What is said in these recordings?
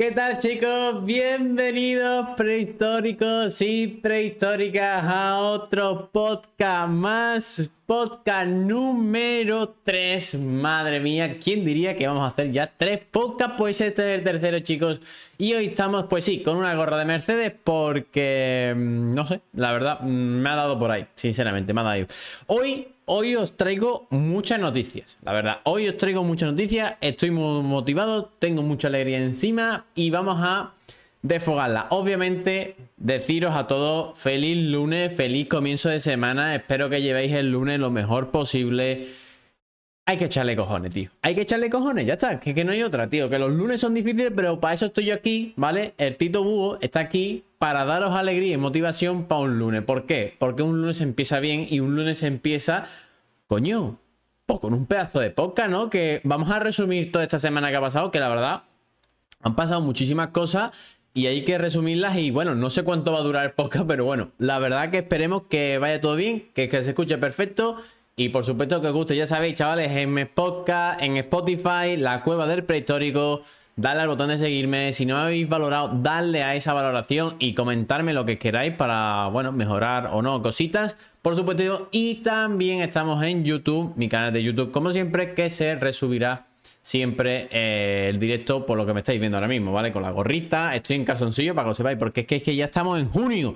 ¿Qué tal, chicos? Bienvenidos prehistóricos y prehistóricas a otro podcast más, podcast número 3. Madre mía, ¿quién diría que vamos a hacer ya 3 podcasts? Pues este es el tercero, chicos. Y hoy estamos, pues sí, con una gorra de Mercedes porque, no sé, la verdad, me ha dado por ahí, sinceramente, me ha dado. Hoy os traigo muchas noticias, la verdad. Hoy os traigo muchas noticias, estoy muy motivado, tengo mucha alegría encima y vamos a desfogarla. Obviamente, deciros a todos feliz lunes, feliz comienzo de semana. Espero que llevéis el lunes lo mejor posible. Hay que echarle cojones, tío. Hay que echarle cojones, ya está. Que no hay otra, tío. Que los lunes son difíciles, pero para eso estoy yo aquí, ¿vale? El Tito Búho está aquí para daros alegría y motivación para un lunes. ¿Por qué? Porque un lunes empieza bien y un lunes empieza, coño, pues con un pedazo de podcast, ¿no? Que vamos a resumir toda esta semana que ha pasado, que la verdad han pasado muchísimas cosas y hay que resumirlas y bueno, no sé cuánto va a durar el podcast, pero bueno, la verdad que esperemos que vaya todo bien, que se escuche perfecto y por supuesto que os guste. Ya sabéis, chavales, en podcast, en Spotify, la cueva del prehistórico. Dadle al botón de seguirme, si no me habéis valorado, dadle a esa valoración y comentarme lo que queráis para, bueno, mejorar o no cositas, por supuesto. Y también estamos en YouTube, mi canal de YouTube, como siempre, que se resubirá siempre el directo por lo que me estáis viendo ahora mismo, ¿vale? Con la gorrita, estoy en calzoncillo para que lo sepáis, porque es que ya estamos en junio.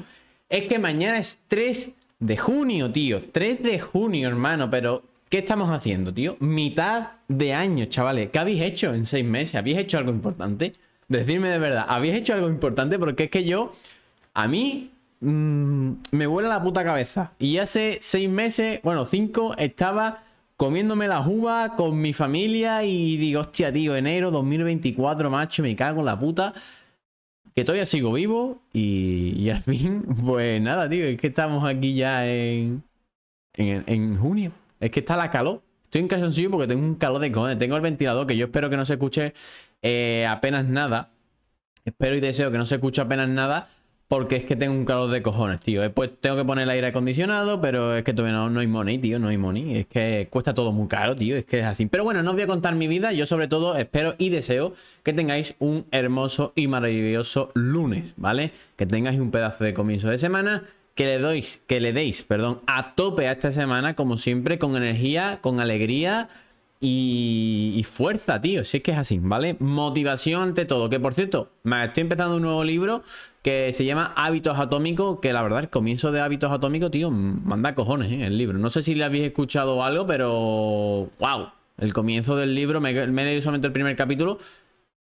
Es que mañana es 3 de junio, tío, 3 de junio, hermano, pero... ¿Qué estamos haciendo, tío? Mitad de año, chavales. ¿Qué habéis hecho en 6 meses? ¿Habéis hecho algo importante? Decidme de verdad, ¿habéis hecho algo importante? Porque es que yo, a mí, me vuela la puta cabeza. Y hace 6 meses, bueno, 5, estaba comiéndome las uvas con mi familia y digo, hostia, tío, enero 2024, macho, me cago en la puta. Que todavía sigo vivo y al fin, pues nada, tío, es que estamos aquí ya en junio. Es que está la calor. Estoy en calzoncillo porque tengo un calor de cojones. Tengo el ventilador que yo espero que no se escuche apenas nada. Espero y deseo que no se escuche apenas nada porque es que tengo un calor de cojones, tío. Después tengo que poner el aire acondicionado, pero es que todavía no hay money, tío. No hay money. Es que cuesta todo muy caro, tío. Es que es así. Pero bueno, no os voy a contar mi vida. Yo sobre todo espero y deseo que tengáis un hermoso y maravilloso lunes, ¿vale? Que tengáis un pedazo de comienzo de semana. Que le deis, a tope a esta semana, como siempre, con energía, con alegría y fuerza, tío. Si es que es así, ¿vale? Motivación ante todo. Que, por cierto, me estoy empezando un nuevo libro que se llama Hábitos Atómicos, que la verdad, el comienzo de Hábitos Atómicos, tío, manda cojones, ¿eh? El libro. No sé si le habéis escuchado algo, pero... ¡Wow! El comienzo del libro, me he leído solamente el primer capítulo...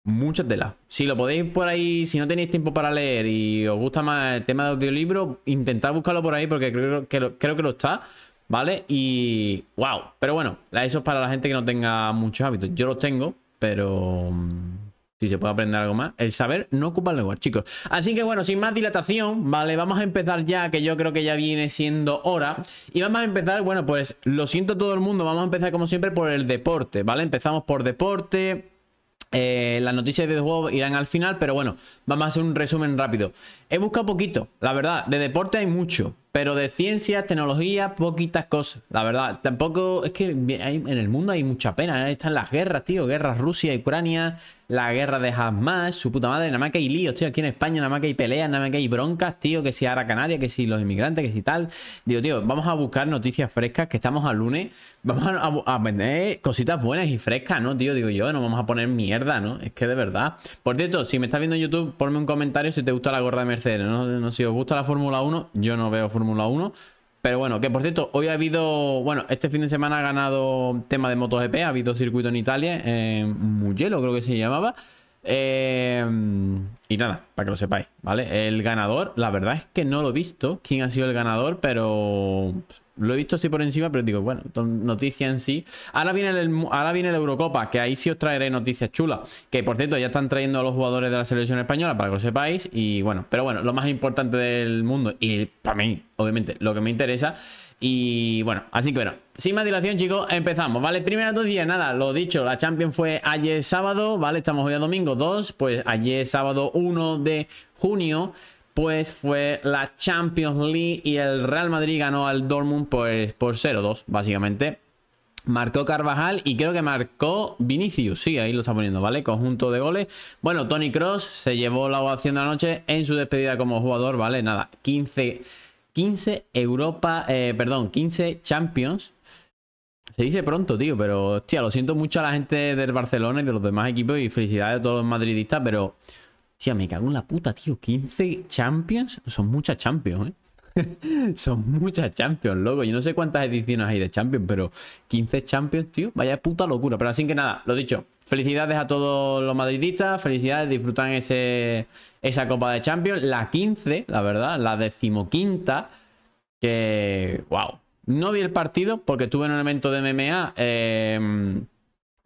Muchas telas. Si lo podéis por ahí, si no tenéis tiempo para leer y os gusta más el tema de audiolibro, intentad buscarlo por ahí porque creo que lo está, ¿vale? Y wow. Pero bueno, eso es para la gente que no tenga muchos hábitos. Yo los tengo, pero si se puede aprender algo más. El saber no ocupa el lugar, chicos. Así que bueno, sin más dilatación, ¿vale? Vamos a empezar ya, que yo creo que ya viene siendo hora. Y vamos a empezar, bueno, pues lo siento todo el mundo, vamos a empezar como siempre por el deporte, ¿vale? Empezamos por deporte. Las noticias de videojuegos irán al final, pero bueno, vamos a hacer un resumen rápido. He buscado poquito, la verdad, de deporte hay mucho, pero de ciencias, tecnología, poquitas cosas, la verdad. Tampoco, es que en el mundo hay mucha pena, están las guerras, tío, guerras Rusia y Ucrania, la guerra de Hamas, su puta madre, nada más que hay líos, tío, aquí en España, nada más que hay peleas, nada más que hay broncas, tío, que si ahora Canarias, que si los inmigrantes, que si tal. Digo, tío, vamos a buscar noticias frescas, que estamos al lunes, vamos a vender cositas buenas y frescas, ¿no, tío? Digo yo, no vamos a poner mierda, ¿no? Es que de verdad. Por cierto, si me estás viendo en YouTube, ponme un comentario si te gusta la gorra de Mercedes, no si os gusta la Fórmula 1, yo no veo Fórmula 1. Pero bueno, que por cierto, hoy ha habido... Bueno, este fin de semana ha ganado tema de MotoGP. Ha habido circuito en Italia, Mugello creo que se llamaba. Y nada, para que lo sepáis, ¿vale? El ganador, la verdad es que no lo he visto, quién ha sido el ganador, pero... Lo he visto así por encima, pero digo, bueno, noticia en sí. Ahora viene la Eurocopa, que ahí sí os traeré noticias chulas. Que, por cierto, ya están trayendo a los jugadores de la selección española, para que lo sepáis. Y bueno, pero bueno, lo más importante del mundo. Y para mí, obviamente, lo que me interesa. Y bueno, así que bueno, sin más dilación, chicos, empezamos, ¿vale? Primera noticia, nada, lo dicho, la Champions fue ayer sábado, ¿vale? Estamos hoy a domingo 2, pues ayer sábado 1 de junio... Pues fue la Champions League y el Real Madrid ganó al Dortmund por 0-2, básicamente. Marcó Carvajal y creo que marcó Vinicius. Sí, ahí lo está poniendo, ¿vale? Conjunto de goles. Bueno, Toni Kroos se llevó la ovación de la noche en su despedida como jugador, ¿vale? Nada, 15 Champions. Se dice pronto, tío, pero hostia, lo siento mucho a la gente del Barcelona y de los demás equipos y felicidades a todos los madridistas, pero hostia, me cago en la puta, tío. 15 Champions. Son muchas Champions, ¿eh? Son muchas Champions, loco. Yo no sé cuántas ediciones hay de Champions, pero 15 Champions, tío. Vaya puta locura. Pero así que nada, lo dicho. Felicidades a todos los madridistas. Felicidades, disfrutan esa Copa de Champions. La 15, la verdad, la 15ª. Que... wow. No vi el partido porque estuve en un evento de MMA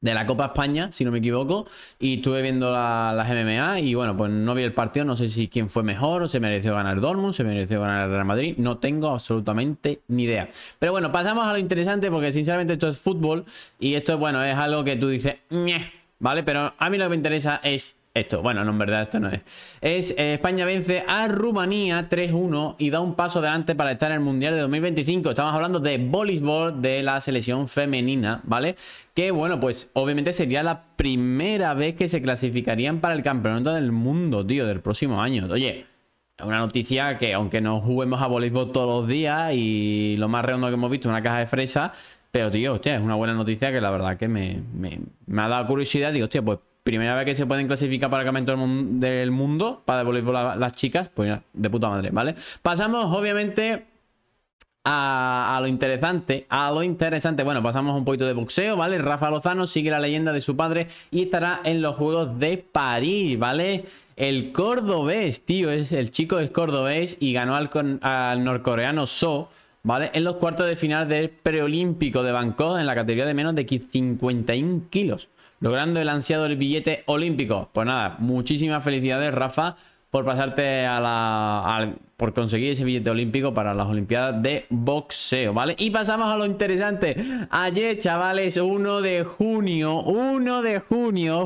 de la Copa España, si no me equivoco. Y estuve viendo las MMA y bueno, pues no vi el partido. No sé si quién fue mejor, o se mereció ganar Dortmund, se mereció ganar el Real Madrid. No tengo absolutamente ni idea. Pero bueno, pasamos a lo interesante porque sinceramente esto es fútbol. Y esto, bueno, es algo que tú dices, ¿vale? Pero a mí lo que me interesa es esto. Bueno, no, en verdad esto no es. España vence a Rumanía 3-1 y da un paso adelante para estar en el Mundial de 2025. Estamos hablando de voleibol de la selección femenina, ¿vale? Que bueno, pues obviamente sería la primera vez que se clasificarían para el campeonato del mundo, tío, del próximo año. Oye, es una noticia que aunque no juguemos a voleibol todos los días y lo más redondo que hemos visto es una caja de fresa, pero tío, hostia, es una buena noticia que la verdad que me ha dado curiosidad. Digo, hostia, pues primera vez que se pueden clasificar para el campeonato del mundo, para el voleibol las chicas, pues de puta madre, ¿vale? Pasamos, obviamente, a lo interesante, Bueno, pasamos un poquito de boxeo, ¿vale? Rafa Lozano sigue la leyenda de su padre y estará en los Juegos de París, ¿vale? El cordobés, tío, el chico es cordobés y ganó al norcoreano So, ¿vale? En los cuartos de final del preolímpico de Bangkok en la categoría de menos de 51 kilos. Logrando el ansiado el billete olímpico. Pues nada, muchísimas felicidades, Rafa, por pasarte por conseguir ese billete olímpico para las Olimpiadas de boxeo, ¿vale? Y pasamos a lo interesante. Ayer, chavales, 1 de junio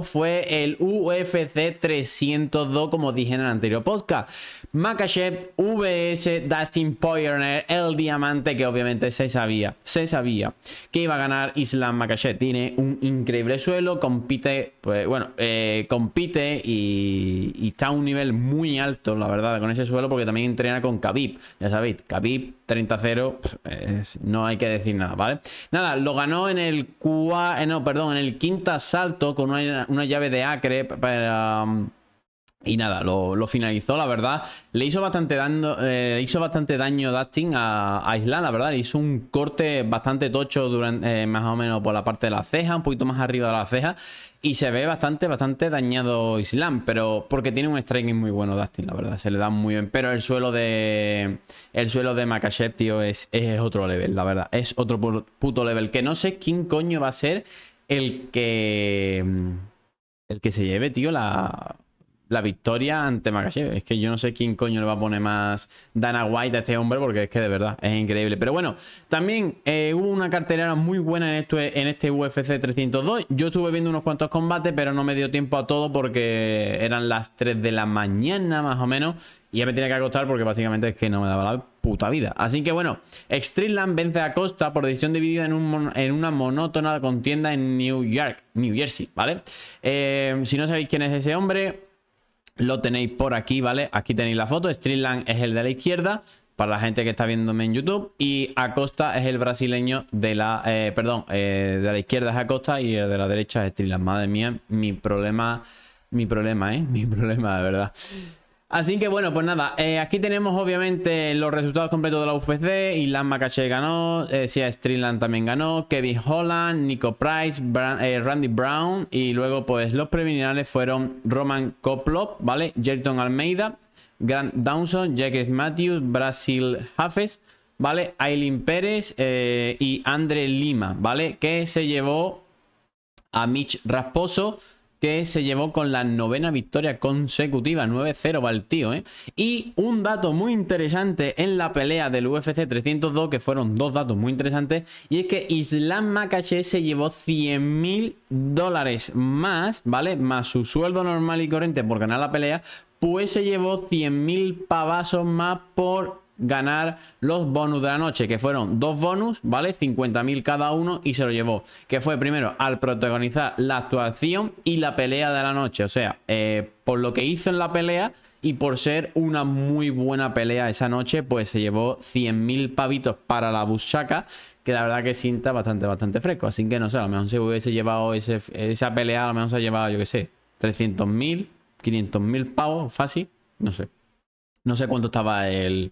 fue el UFC 302, como dije en el anterior podcast. Makhachev vs Dustin Poirier, el diamante que obviamente se sabía que iba a ganar. Islam Makhachev tiene un increíble suelo, compite, pues bueno, compite y está a un nivel muy alto, la verdad, con ese suelo, porque también entrena con Khabib, ya sabéis, Khabib 30-0, no hay que decir nada, ¿vale? Nada, lo ganó en el quinto asalto con una llave de acre para... y nada, lo finalizó, la verdad. Le hizo bastante daño, Dustin a Islam, la verdad. Le hizo un corte bastante tocho durante, más o menos por la parte de la ceja, un poquito más arriba de la ceja. Y se ve bastante dañado Islam, pero porque tiene un striking muy bueno Dustin, la verdad. Se le da muy bien. Pero el suelo de Makhachev, tío, es otro level, la verdad. Es otro puto level. Que no sé quién coño va a ser el que se lleve, tío, la victoria ante Makhachev. Es que yo no sé quién coño le va a poner más Dana White a este hombre, porque es que de verdad es increíble. Pero bueno, también hubo una cartelera muy buena en este UFC 302. Yo estuve viendo unos cuantos combates, pero no me dio tiempo a todo porque eran las 3 de la mañana más o menos. Y ya me tenía que acostar porque básicamente es que no me daba la puta vida. Así que bueno, Strickland vence a Costa por decisión dividida en una monótona contienda en New Jersey, ¿vale? Si no sabéis quién es ese hombre... lo tenéis por aquí, ¿vale? Aquí tenéis la foto. Strickland es el de la izquierda, para la gente que está viéndome en YouTube. Y Acosta es el brasileño de la... de la izquierda es Acosta y el de la derecha es Strickland. Madre mía, mi problema, de verdad. Así que bueno, pues nada, aquí tenemos obviamente los resultados completos de la UFC. Islam Makhachev ganó, Sia Strickland también ganó, Kevin Holland, Nico Price, Randy Brown. Y luego pues los preliminares fueron Roman Koplov, ¿vale? Jerton Almeida, Grant Dawson, Jake Matthews, Brasil Hafes, ¿vale? Aileen Pérez y André Lima, ¿vale? Que se llevó a Mitch Rasposo, que se llevó con la 9ª victoria consecutiva, 9-0 va el tío, ¿eh? Y un dato muy interesante en la pelea del UFC 302, que fueron dos datos muy interesantes, y es que Islam Makhachev se llevó $100.000 más, ¿vale? Más su sueldo normal y corriente por ganar la pelea, pues se llevó 100.000 pavazos más por ganar los bonus de la noche, que fueron dos bonus, ¿vale? 50.000 cada uno, y se lo llevó, que fue primero al protagonizar la actuación y la pelea de la noche, o sea, por lo que hizo en la pelea y por ser una muy buena pelea esa noche, pues se llevó 100.000 pavitos para la buchaca, que la verdad que sienta bastante fresco, así que no sé, a lo mejor se hubiese llevado esa pelea, a lo mejor se ha llevado, yo qué sé, 300.000, 500.000 pavos, fácil, no sé. No sé cuánto estaba el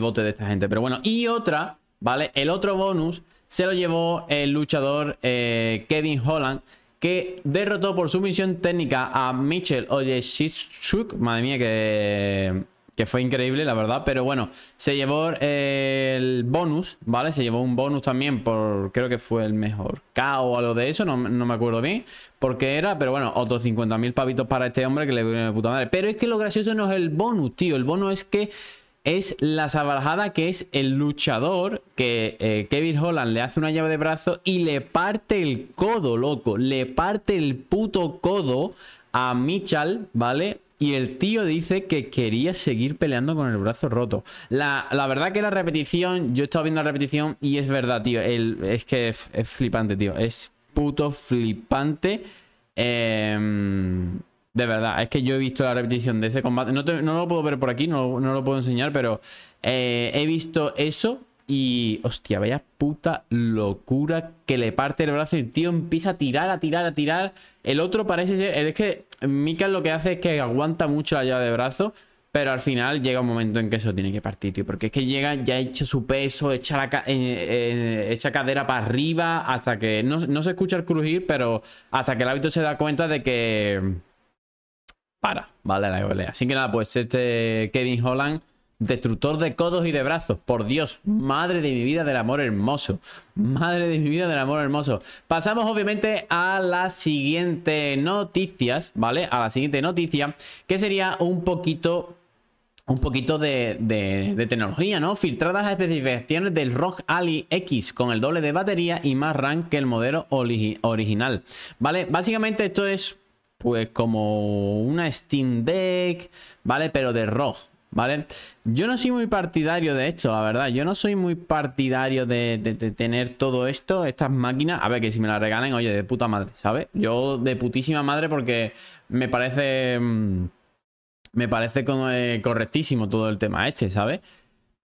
bote de esta gente, pero bueno. Y otra, ¿vale? El otro bonus se lo llevó el luchador Kevin Holland, que derrotó por sumisión técnica a Michel Ojeshichuk. Madre mía, que fue increíble, la verdad. Pero bueno, se llevó el bonus, ¿vale? Se llevó un bonus también por... Creo que fue el mejor K o algo de eso, no me acuerdo bien porque era, pero bueno, otros 50.000 pavitos para este hombre que le viene de puta madre. Pero es que lo gracioso no es el bonus, tío. El bonus es que es la salvajada que es el luchador, que Kevin Holland le hace una llave de brazo y le parte el codo, loco. Le parte el puto codo a Michal, ¿vale? Y el tío dice que quería seguir peleando con el brazo roto. La verdad que la repetición, yo he estado viendo la repetición y es verdad, tío. Es que es flipante, tío. Es puto flipante. De verdad, es que yo he visto la repetición de ese combate. No lo puedo ver por aquí, no lo puedo enseñar, pero he visto eso. Y, hostia, vaya puta locura que le parte el brazo y el tío empieza a tirar, a tirar. El otro parece ser... Es que Mikael lo que hace es que aguanta mucho la llave de brazo, pero al final llega un momento en que eso tiene que partir, tío. Porque es que llega, ya echa su peso, echa cadera para arriba, hasta que... No se escucha el crujir, pero hasta que el hábito se da cuenta de que... Para, vale, la pelea. Así que nada, pues este Kevin Holland... Destructor de codos y de brazos, por Dios, madre de mi vida del amor hermoso, madre de mi vida del amor hermoso. Pasamos obviamente a la siguiente noticias, ¿vale? A la siguiente noticia, que sería un poquito de tecnología, ¿no? Filtradas las especificaciones del ROG Ally X con el doble de batería y más RAM que el modelo original, ¿vale? Básicamente esto es pues como una Steam Deck, ¿vale? Pero de ROG. ¿Vale? Yo no soy muy partidario de esto, la verdad. Yo no soy muy partidario de tener todo esto, estas máquinas. A ver, que si me las regalen, oye, de puta madre, ¿sabes? Yo de putísima madre, porque me parece... Me parece correctísimo todo el tema este, ¿sabes?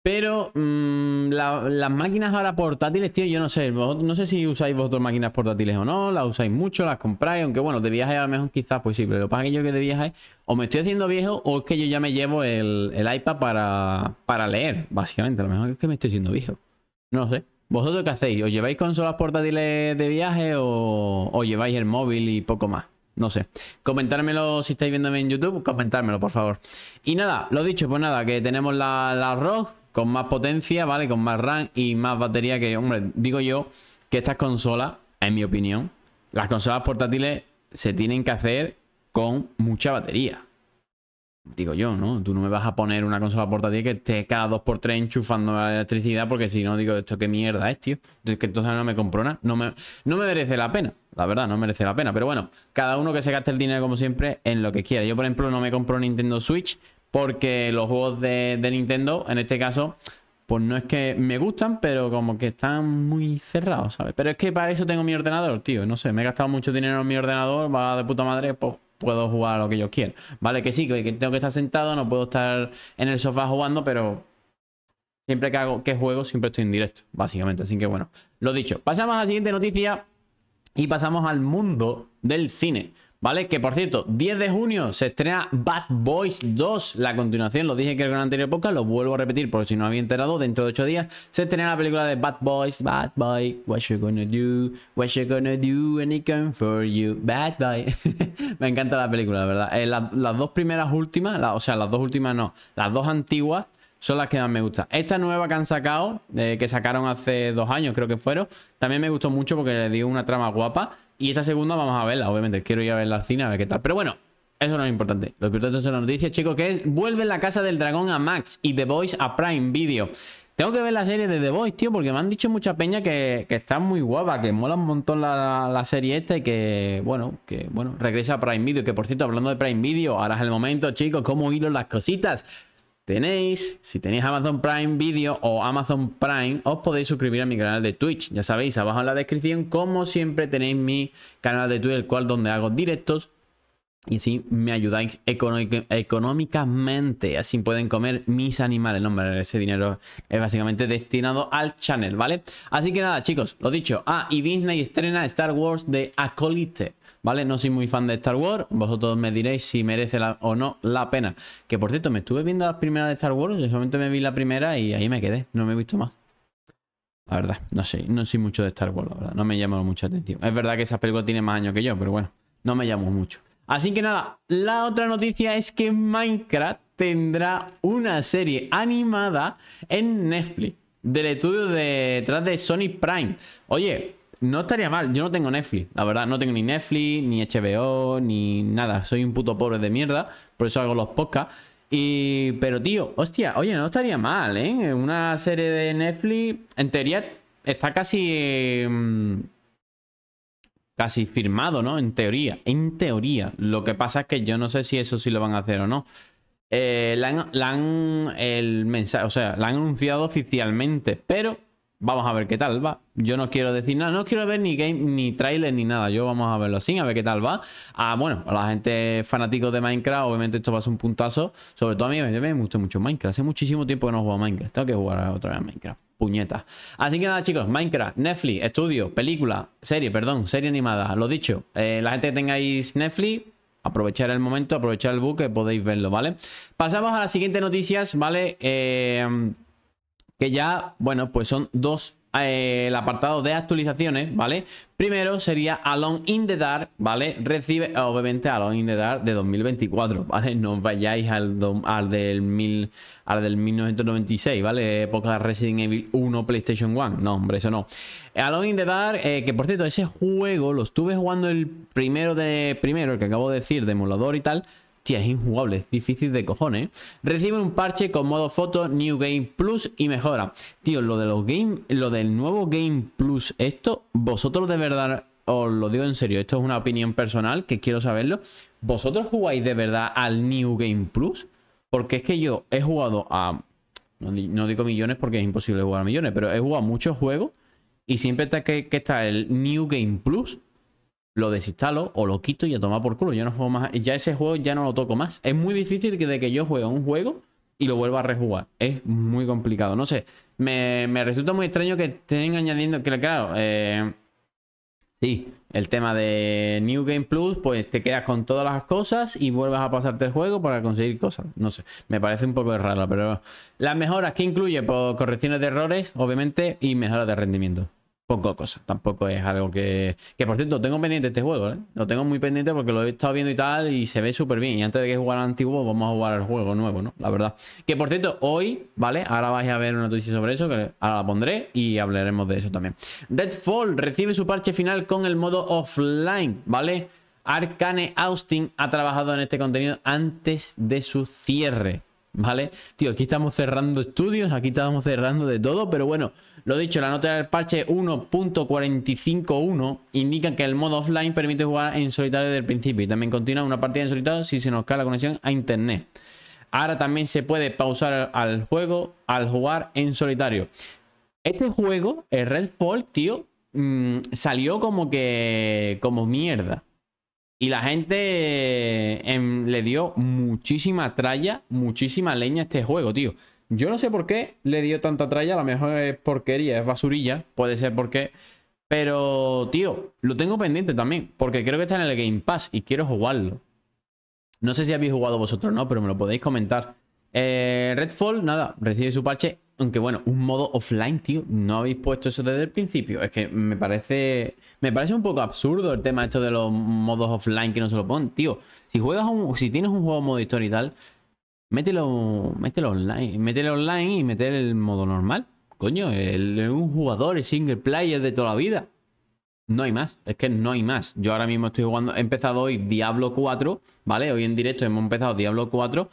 Pero las máquinas ahora portátiles, tío, yo no sé. No sé si usáis vosotros máquinas portátiles o no. Las usáis mucho, las compráis. Aunque bueno, de viaje a lo mejor quizás pues sí. Pero lo que pasa es que yo que de viaje o me estoy haciendo viejo, o es que yo ya me llevo el iPad para leer, básicamente. A lo mejor es que me estoy haciendo viejo, no sé. ¿Vosotros qué hacéis? ¿Os lleváis consolas portátiles de viaje o lleváis el móvil y poco más? No sé, comentármelo si estáis viéndome en YouTube, comentármelo por favor. Y nada, lo dicho, pues nada, que tenemos la ROG con más potencia, ¿vale? Con más RAM y más batería que, hombre, digo yo que estas consolas, en mi opinión, las consolas portátiles se tienen que hacer con mucha batería. Digo yo, ¿no? Tú no me vas a poner una consola portátil que esté cada 2x3 enchufando la electricidad, porque si no digo, esto qué mierda es, tío. Entonces no me compro nada. No me merece la pena, la verdad, no merece la pena. Pero bueno, cada uno que se gaste el dinero, como siempre, en lo que quiera. Yo, por ejemplo, no me compro Nintendo Switch porque los juegos de Nintendo, en este caso, pues no es que me gustan, pero como que están muy cerrados, ¿sabes? Pero es que para eso tengo mi ordenador, tío. No sé, me he gastado mucho dinero en mi ordenador, va de puta madre, pues... Puedo jugar lo que yo quiera, ¿vale? Que sí, que tengo que estar sentado, no puedo estar en el sofá jugando, pero siempre que juego, siempre estoy en directo, básicamente. Así que bueno, lo dicho. Pasamos a la siguiente noticia y pasamos al mundo del cine, ¿vale? Que por cierto, 10 de junio se estrena Bad Boys 2, la continuación. Lo dije que en el anterior podcast, lo vuelvo a repetir por si no había enterado. Dentro de 8 días se estrena la película de Bad Boys. Bad boy, what you gonna do? What you gonna do when it comes for you? Bad boy. Me encanta la película, la verdad. Las dos primeras últimas, las dos últimas no, las dos antiguas son las que más me gustan. Esta nueva que han sacado, que sacaron hace 2 años creo que fueron, también me gustó mucho porque le dio una trama guapa. Y esta segunda vamos a verla, obviamente. Quiero ir a verla al cine a ver qué tal. Pero bueno, eso no es importante. Lo importante son las noticias, chicos, que es... Vuelve La Casa del Dragón a Max y The Boys a Prime Video. Tengo que ver la serie de The Boys, tío, porque me han dicho mucha peña que está muy guapa, que mola un montón la serie esta y que, bueno, regresa a Prime Video. Que, por cierto, hablando de Prime Video, ahora es el momento, chicos, cómo hilo las cositas. tenéis, si tenéis Amazon Prime Video o Amazon Prime, os podéis suscribir a mi canal de Twitch. Ya sabéis, abajo en la descripción, como siempre, tenéis mi canal de Twitch, el cual donde hago directos. Y así me ayudáis económicamente. Así pueden comer mis animales. No, hombre, ese dinero es básicamente destinado al channel, ¿vale? Así que nada, chicos, lo dicho. Ah, y Disney estrena Star Wars de Acolyte, ¿vale? No soy muy fan de Star Wars. Vosotros me diréis si merece o no la pena. Que por cierto, me estuve viendo las primeras de Star Wars. En ese momento me vi la primera y ahí me quedé. No me he visto más. La verdad, no soy mucho de Star Wars, la verdad. No me llamó mucha atención. Es verdad que esas películas tienen más años que yo, pero bueno, no me llamó mucho. Así que nada, la otra noticia es que Minecraft tendrá una serie animada en Netflix, del estudio detrás de Sony Prime. Oye, no estaría mal, yo no tengo Netflix, la verdad, no tengo ni Netflix, ni HBO, ni nada. Soy un puto pobre de mierda, por eso hago los podcasts. Y... pero tío, hostia, oye, no estaría mal, ¿eh? Una serie de Netflix, en teoría, está casi firmado, ¿no? En teoría. Lo que pasa es que yo no sé si eso sí lo van a hacer o no. La han anunciado oficialmente, pero vamos a ver qué tal va. Yo no quiero decir nada, no quiero ver ni game, ni trailer, ni nada. Yo vamos a verlo así, a ver qué tal va. Ah, bueno, a la gente fanático de Minecraft, obviamente esto va a ser un puntazo. Sobre todo a mí me gusta mucho Minecraft. Hace muchísimo tiempo que no juego a Minecraft. Tengo que jugar otra vez a Minecraft. Puñetas. Así que nada, chicos, Minecraft, Netflix, estudio, película, serie animada. Lo dicho, la gente que tengáis Netflix, aprovechar el momento, aprovechar el book, que podéis verlo, ¿vale? Pasamos a las siguientes noticias, ¿vale? Que ya, bueno, pues son dos. El apartado de actualizaciones, ¿vale? Primero sería Alone in the Dark, ¿vale? Recibe, obviamente, Alone in the Dark de 2024, ¿vale? No os vayáis al del 1996, ¿vale? Época Resident Evil 1, PlayStation 1. No, hombre, eso no. Alone in the Dark, que por cierto, ese juego lo estuve jugando el que acabo de decir, de emulador y tal. Tía, es injugable, es difícil de cojones. Recibe un parche con modo foto, New Game Plus y mejora. Tío, lo del nuevo Game Plus, esto, vosotros de verdad, os lo digo en serio, esto es una opinión personal que quiero saberlo. ¿Vosotros jugáis de verdad al New Game Plus? Porque es que yo he jugado a... no digo millones porque es imposible jugar a millones, pero he jugado a muchos juegos y siempre está el New Game Plus. Lo desinstalo o lo quito y a tomar por culo. Yo no juego más. Ya ese juego ya no lo toco más. Es muy difícil que yo juegue un juego y lo vuelva a rejugar. Es muy complicado. No sé. Me resulta muy extraño que estén añadiendo. Que claro. Sí. El tema de New Game Plus. Pues te quedas con todas las cosas y vuelves a pasarte el juego para conseguir cosas. No sé. Me parece un poco raro. Pero las mejoras que incluye, pues, correcciones de errores, obviamente, y mejoras de rendimiento. Poco cosa, tampoco es algo que por cierto tengo pendiente este juego, ¿eh? Lo tengo muy pendiente porque lo he estado viendo y tal y se ve súper bien, y antes de que jugar al antiguo vamos a jugar al juego nuevo, ¿no? La verdad, que por cierto hoy, ¿vale? Ahora vais a ver una noticia sobre eso, que ahora la pondré y hablaremos de eso también. Redfall recibe su parche final con el modo offline, ¿vale? Arkane Austin ha trabajado en este contenido antes de su cierre, ¿vale? Tío, aquí estamos cerrando estudios, aquí estamos cerrando de todo, pero bueno, lo dicho, la nota del parche 1.451 indica que el modo offline permite jugar en solitario desde el principio y también continúa una partida en solitario si se nos cae la conexión a internet. Ahora también se puede pausar al juego al jugar en solitario. Este juego, el Redfall, tío, salió como mierda. Y la gente le dio muchísima tralla, muchísima leña a este juego, tío. Yo no sé por qué le dio tanta tralla, a lo mejor es porquería, es basurilla, puede ser porque... Pero, tío, lo tengo pendiente también, porque creo que está en el Game Pass y quiero jugarlo. No sé si habéis jugado vosotros o no, pero me lo podéis comentar. Redfall, nada, recibe su parche, aunque bueno, un modo offline, tío. No habéis puesto eso desde el principio. Es que me parece un poco absurdo el tema esto de los modos offline que no se lo ponen, tío. Si tienes un juego modo historia y tal, mételo online y métele el modo normal. Coño, un jugador, el single player de toda la vida. No hay más, es que no hay más. Yo ahora mismo estoy jugando, he empezado hoy Diablo 4, ¿vale? Hoy en directo hemos empezado Diablo 4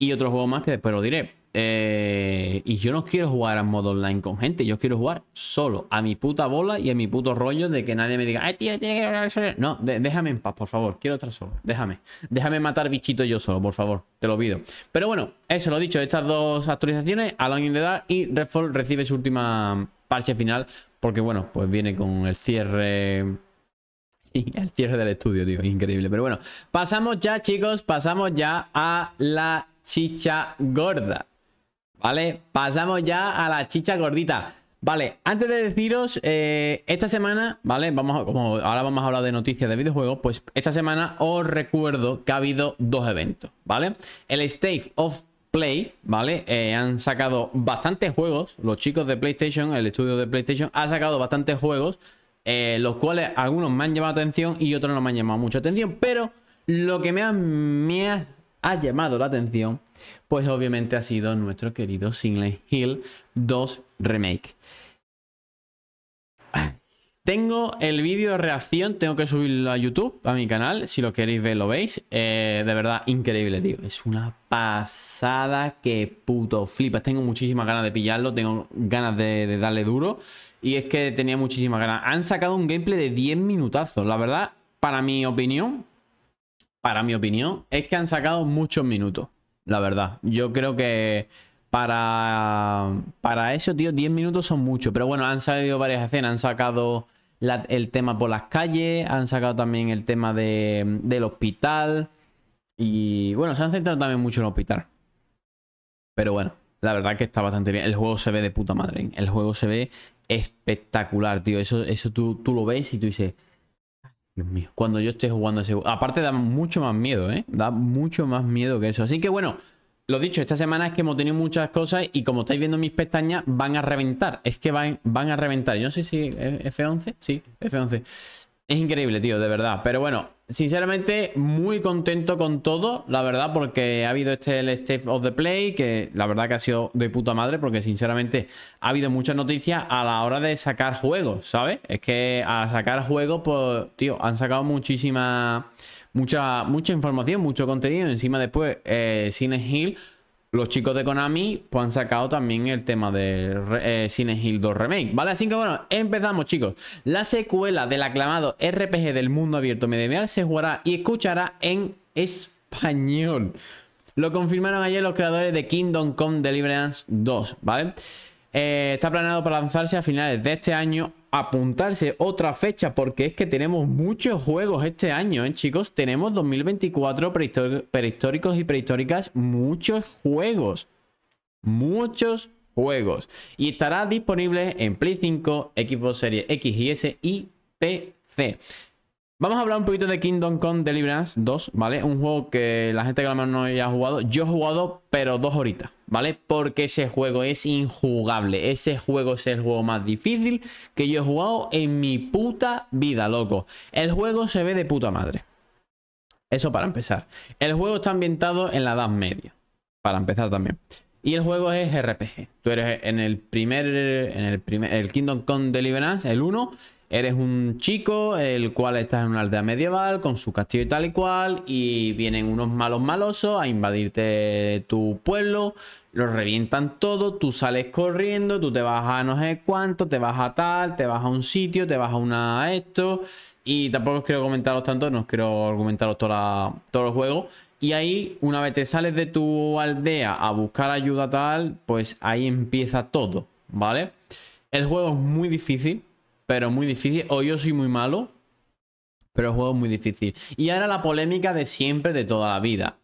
y otro juego más que después lo diré. Y yo no quiero jugar en modo online con gente. Yo quiero jugar solo, a mi puta bola y a mi puto rollo, de que nadie me diga, ay tío, tiene que hablar solo. No, déjame en paz, por favor. Quiero estar solo. Déjame matar bichitos yo solo, por favor. Te lo pido. Pero bueno, eso lo dicho. Estas dos actualizaciones, Alone in the Dark y Redfall, recibe su última parche final. Porque bueno, pues viene con el cierre... El cierre del estudio, tío, increíble. Pero bueno, pasamos ya, chicos, pasamos ya a la chicha gorda, ¿vale? Pasamos ya a la chicha gordita, ¿vale? Antes de deciros, esta semana, ¿vale? Como ahora vamos a hablar de noticias de videojuegos, pues esta semana os recuerdo que ha habido dos eventos, ¿vale? El State of Play, ¿vale? Han sacado bastantes juegos, los chicos de PlayStation, el estudio de PlayStation, ha sacado bastantes juegos. Los cuales algunos me han llamado atención y otros no me han llamado mucha atención. Pero lo que me ha llamado la atención, pues obviamente ha sido nuestro querido Silent Hill 2 Remake. Tengo el vídeo de reacción, tengo que subirlo a YouTube, a mi canal. Si lo queréis ver, lo veis. De verdad, increíble, tío. Es una pasada que puto flipas. Tengo muchísimas ganas de pillarlo, tengo ganas de darle duro. Y es que tenía muchísimas ganas. Han sacado un gameplay de 10 minutazos. La verdad, para mi opinión, es que han sacado muchos minutos. La verdad, yo creo que... Para eso, tío, 10 minutos son mucho. Pero bueno, han salido varias escenas. Han sacado el tema por las calles. Han sacado también el tema del hospital. Y bueno, se han centrado también mucho en el hospital. Pero bueno, la verdad que está bastante bien. El juego se ve de puta madre. El juego se ve espectacular, tío. Eso tú lo ves y tú dices... Dios mío, cuando yo esté jugando ese juego... Aparte da mucho más miedo, ¿eh? Da mucho más miedo que eso. Así que bueno... Lo dicho, esta semana es que hemos tenido muchas cosas y como estáis viendo mis pestañas, van a reventar. Es que van a reventar. Yo no sé si F11. Sí, F11. Es increíble, tío, de verdad. Pero bueno, sinceramente, muy contento con todo, la verdad, porque ha habido el State of the Play, que la verdad que ha sido de puta madre, porque sinceramente ha habido muchas noticias a la hora de sacar juegos, ¿sabes? Es que a sacar juegos, pues, tío, han sacado mucha información, mucho contenido. Encima después, Silent Hill, los chicos de Konami, pues han sacado también el tema de Silent Hill 2 Remake, ¿vale? Así que bueno, empezamos, chicos. La secuela del aclamado RPG del mundo abierto medieval se jugará y escuchará en español. Lo confirmaron ayer los creadores de Kingdom Come Deliverance 2, ¿vale? Está planeado para lanzarse a finales de este año. Apuntarse otra fecha, porque es que tenemos muchos juegos este año, ¿eh, chicos? Tenemos 2024, prehistóricos y prehistóricas, muchos juegos. Muchos juegos. Y estará disponible en Play 5, Xbox Series X y S y PC. Vamos a hablar un poquito de Kingdom Come Deliverance 2, ¿vale? Un juego que la gente que no haya jugado, yo he jugado, pero 2 horitas, ¿vale? Porque ese juego es injugable. Ese juego es el juego más difícil que yo he jugado en mi puta vida, loco. El juego se ve de puta madre. Eso para empezar. El juego está ambientado en la Edad Media, para empezar también. Y el juego es RPG. Tú eres el Kingdom Come Deliverance, el 1... Eres un chico, el cual está en una aldea medieval, con su castillo y tal y cual, y vienen unos malos malosos a invadirte tu pueblo, los revientan todo, tú sales corriendo, tú te vas a no sé cuánto, te vas a tal, te vas a un sitio, te vas a esto, y tampoco os quiero comentaros tanto, no os quiero argumentaros todos los juegos. Y ahí, una vez te sales de tu aldea a buscar ayuda tal, pues ahí empieza todo, ¿vale? El juego es muy difícil. Pero muy difícil, o yo soy muy malo, pero el juego es muy difícil. Y ahora la polémica de siempre, de toda la vida.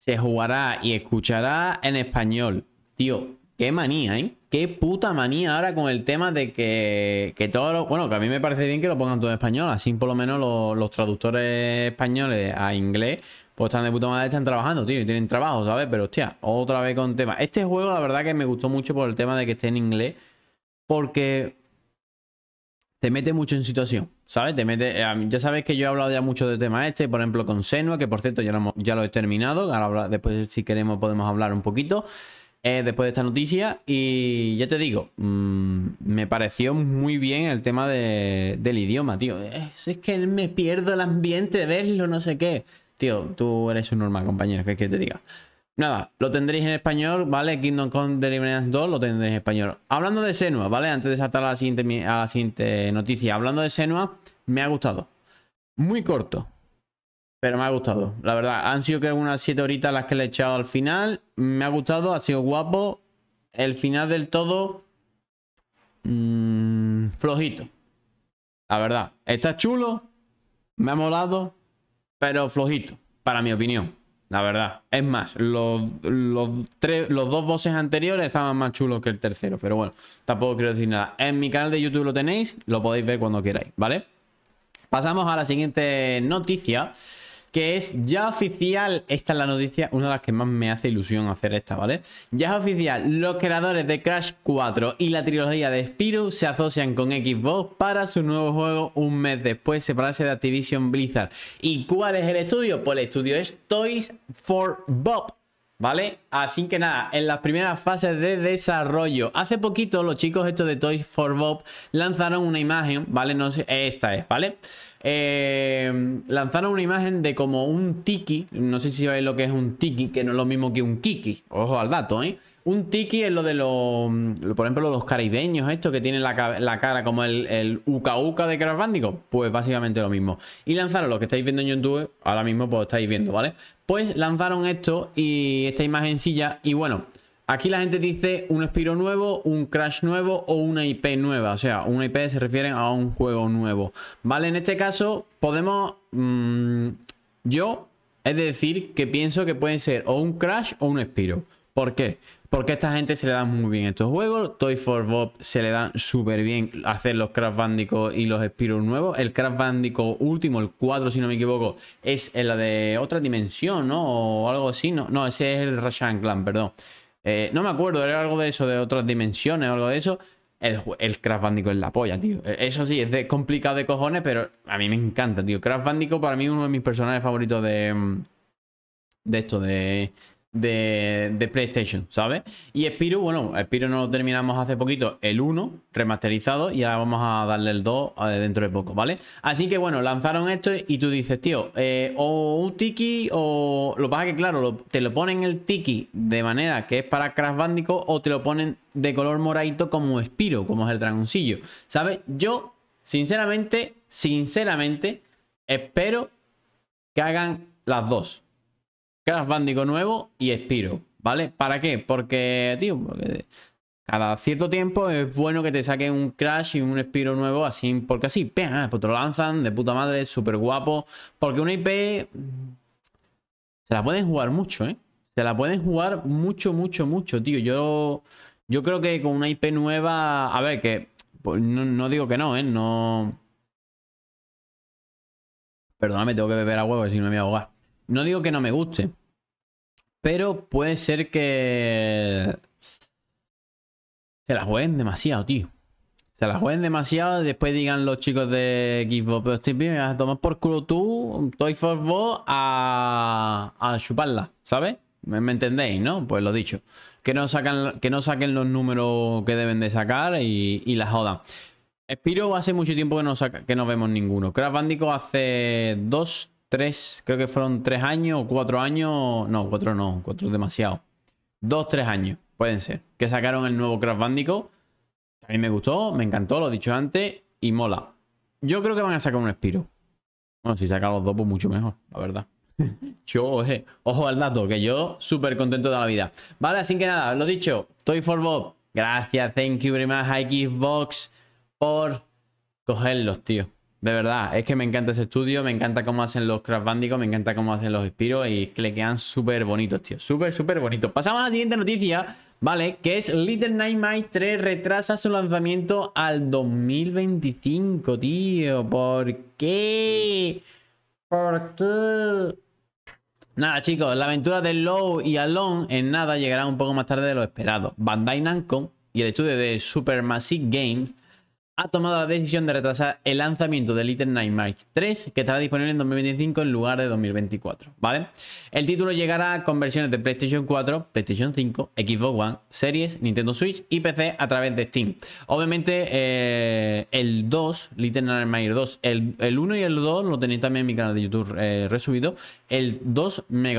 Se jugará y escuchará en español. Tío, qué manía, ¿eh? Qué puta manía ahora con el tema de que todo... Bueno, que a mí me parece bien que lo pongan todo en español. Así por lo menos los traductores españoles a inglés, pues están de puta madre, están trabajando, tío. Y tienen trabajo, ¿sabes? Pero hostia, otra vez con tema. Este juego la verdad que me gustó mucho por el tema de que esté en inglés. Porque... te mete mucho en situación, ¿sabes? Te mete, ya sabes que yo he hablado ya mucho de tema este, por ejemplo con Senua, que por cierto ya lo he terminado, ahora después si queremos podemos hablar un poquito, después de esta noticia, y ya te digo, me pareció muy bien el tema del idioma, tío. Es que me pierdo el ambiente de verlo, no sé qué. Tío, tú eres un normal, compañero, ¿qué es que te diga? Nada, lo tendréis en español, ¿vale? Kingdom Come Deliverance 2 lo tendréis en español. Hablando de Senua, ¿vale? Antes de saltar a la siguiente noticia. Hablando de Senua, me ha gustado. Muy corto, pero me ha gustado. La verdad, han sido que unas 7 horitas las que le he echado al final. Me ha gustado, ha sido guapo. El final del todo... flojito. La verdad, está chulo. Me ha molado, pero flojito, para mi opinión. La verdad, es más, los dos bosses anteriores estaban más chulos que el tercero. Pero bueno, tampoco quiero decir nada. En mi canal de YouTube lo tenéis, lo podéis ver cuando queráis, ¿vale? Pasamos a la siguiente noticia, que es ya oficial. Esta es la noticia, una de las que más me hace ilusión hacer esta, ¿vale? Ya es oficial, los creadores de Crash 4 y la trilogía de Spyro se asocian con Xbox para su nuevo juego un mes después de separarse de Activision Blizzard. ¿Y cuál es el estudio? Pues el estudio es Toys for Bob, ¿vale? Así que nada, en las primeras fases de desarrollo. Hace poquito los chicos estos de Toys for Bob lanzaron una imagen, ¿vale? No sé, esta es, ¿vale? Lanzaron una imagen de como un tiki. No sé si sabéis lo que es un tiki, que no es lo mismo que un kiki. Ojo al dato, ¿eh? Un tiki es lo de los... Por ejemplo, los caribeños estos que tienen la cara como el uka uka de Crash Bandicoot. Pues básicamente lo mismo. Y lanzaron, lo que estáis viendo en YouTube, ahora mismo pues estáis viendo, ¿vale? Pues lanzaron esto y esta imagencilla. Y bueno, aquí la gente dice un Spyro nuevo, un Crash nuevo o una IP nueva. O sea, una IP se refieren a un juego nuevo, ¿vale? En este caso podemos... yo es de decir que pienso que pueden ser o un Crash o un Spyro. ¿Por qué? Porque a esta gente se le dan muy bien estos juegos. Toys for Bob se le dan súper bien hacer los Crash Bandicoot y los Spyro nuevos. El Crash Bandicoot último, el 4 si no me equivoco, es en la de otra dimensión, ¿no? O algo así, ¿no? No, ese es el Ratchet & Clank, perdón. No me acuerdo, era algo de eso, de otras dimensiones o algo de eso. El Crash Bandicoot es la polla, tío. Eso sí, es complicado de cojones, pero a mí me encanta, tío. Crash Bandicoot para mí es uno de mis personajes favoritos de esto, de PlayStation, ¿sabes? Y Spyro, bueno, Spyro no lo terminamos hace poquito, el 1 remasterizado, y ahora vamos a darle el 2 dentro de poco, ¿vale? Así que bueno, lanzaron esto y tú dices, tío, o un tiki o... Lo que pasa es que claro, te lo ponen el tiki de manera que es para Crash Bandicoot, o te lo ponen de color moradito como Spyro, como es el dragoncillo, ¿sabes? Yo, sinceramente, espero que hagan las dos. Crash Bandicoot nuevo y Spyro, ¿vale? ¿Para qué? Porque, tío, porque cada cierto tiempo es bueno que te saquen un Crash y un Spyro nuevo, así, porque así, pues te lo lanzan de puta madre, súper guapo. Porque una IP se la pueden jugar mucho, ¿eh? Se la pueden jugar mucho, mucho, mucho, tío. Yo creo que con una IP nueva, a ver, que pues no digo que no, ¿eh? No... Perdóname, tengo que beber agua porque si no me voy a ahogar. No digo que no me guste, pero puede ser que se la jueguen demasiado, tío. Se la jueguen demasiado. Después digan los chicos de Xbox, pero estoy bien, a tomar por culo tú, Toys for Bob, a chuparla, ¿sabes? ¿Me entendéis, no? Pues lo dicho. Que no saquen los números que deben de sacar y la jodan. Spyro hace mucho tiempo que no vemos ninguno. Crash Bandicoot hace 2, 3, creo que fueron 3 años o 4 años. No, 4 es demasiado. 2, 3 años, pueden ser. Que sacaron el nuevo Crash Bandicoot. A mí me gustó, me encantó, lo he dicho antes. Y mola. Yo creo que van a sacar un Spyro. Bueno, si sacan los dos, pues mucho mejor, la verdad. Ojo al dato, que yo súper contento de la vida. Vale, así que nada, lo dicho. Toys for Bob, gracias, thank you very much, Xbox, por cogerlos, tío. De verdad, es que me encanta ese estudio, me encanta cómo hacen los Crash Bandicoot, me encanta cómo hacen los Spyro y que le quedan súper bonitos, tío. Súper, súper bonitos. Pasamos a la siguiente noticia, ¿vale? Que es Little Nightmares 3 retrasa su lanzamiento al 2025, tío. ¿Por qué? ¿Por qué? Nada, chicos, la aventura de Low y Alone en nada llegará un poco más tarde de lo esperado. Bandai Namco y el estudio de Supermassive Games ha tomado la decisión de retrasar el lanzamiento de Little Nightmares 3, que estará disponible en 2025 en lugar de 2024, ¿vale? El título llegará con versiones de PlayStation 4, PlayStation 5, Xbox One, Series, Nintendo Switch y PC a través de Steam. Obviamente, el 2, Little Nightmares 2, el 1 y el 2 lo tenéis también en mi canal de YouTube resubido. El 2 me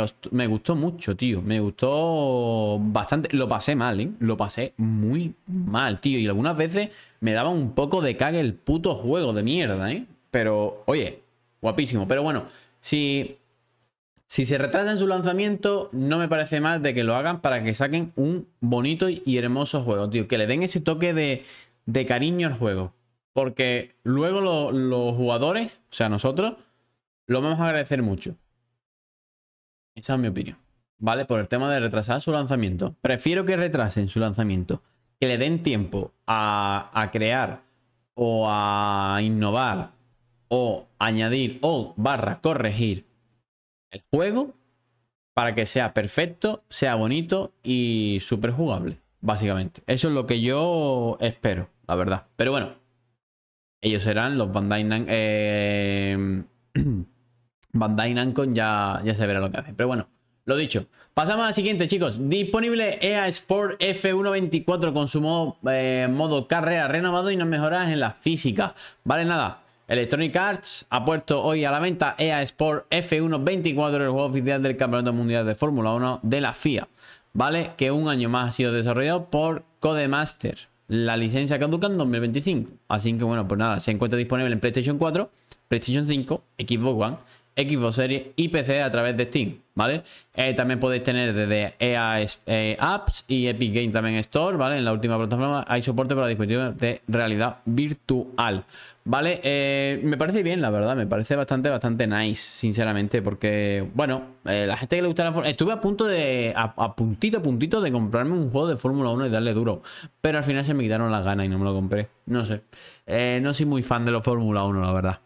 gustó mucho, tío. Me gustó bastante. Lo pasé mal, ¿eh? Lo pasé muy mal, tío. Y algunas veces me daba un poco de cague el puto juego de mierda, ¿eh? Pero, oye, guapísimo. Pero bueno, si se retrasan su lanzamiento, no me parece mal de que lo hagan para que saquen un bonito y hermoso juego, tío. Que le den ese toque de cariño al juego. Porque luego los jugadores, o sea, nosotros, lo vamos a agradecer mucho. Esa es mi opinión, ¿vale? Por el tema de retrasar su lanzamiento. Prefiero que retrasen su lanzamiento, que le den tiempo a crear o a innovar o añadir o barra corregir el juego para que sea perfecto, sea bonito y súper jugable, básicamente. Eso es lo que yo espero, la verdad. Pero bueno, ellos serán los Bandai Namco. Bandai Namco ya se verá lo que hacen. Pero bueno, lo dicho. Pasamos a la siguiente, chicos. Disponible EA Sport F124 con su modo carrera renovado y no mejoras en las físicas. Vale, nada. Electronic Arts ha puesto hoy a la venta EA Sport F124, el juego oficial del Campeonato Mundial de Fórmula 1 de la FIA. Vale, que un año más ha sido desarrollado por Codemaster. La licencia caduca en 2025. Así que bueno, pues nada, se encuentra disponible en PlayStation 4, PlayStation 5, Xbox One, Xbox Series y PC a través de Steam, ¿vale? También podéis tener desde EA Apps y Epic Game también Store, ¿vale? En la última plataforma hay soporte para dispositivos de realidad virtual, ¿vale? Me parece bien, la verdad, me parece bastante nice, sinceramente, porque, bueno, la gente que le gusta la Fórmula... Estuve a puntito de comprarme un juego de Fórmula 1 y darle duro, pero al final se me quitaron las ganas y no me lo compré, no sé. No soy muy fan de los Fórmula 1, la verdad.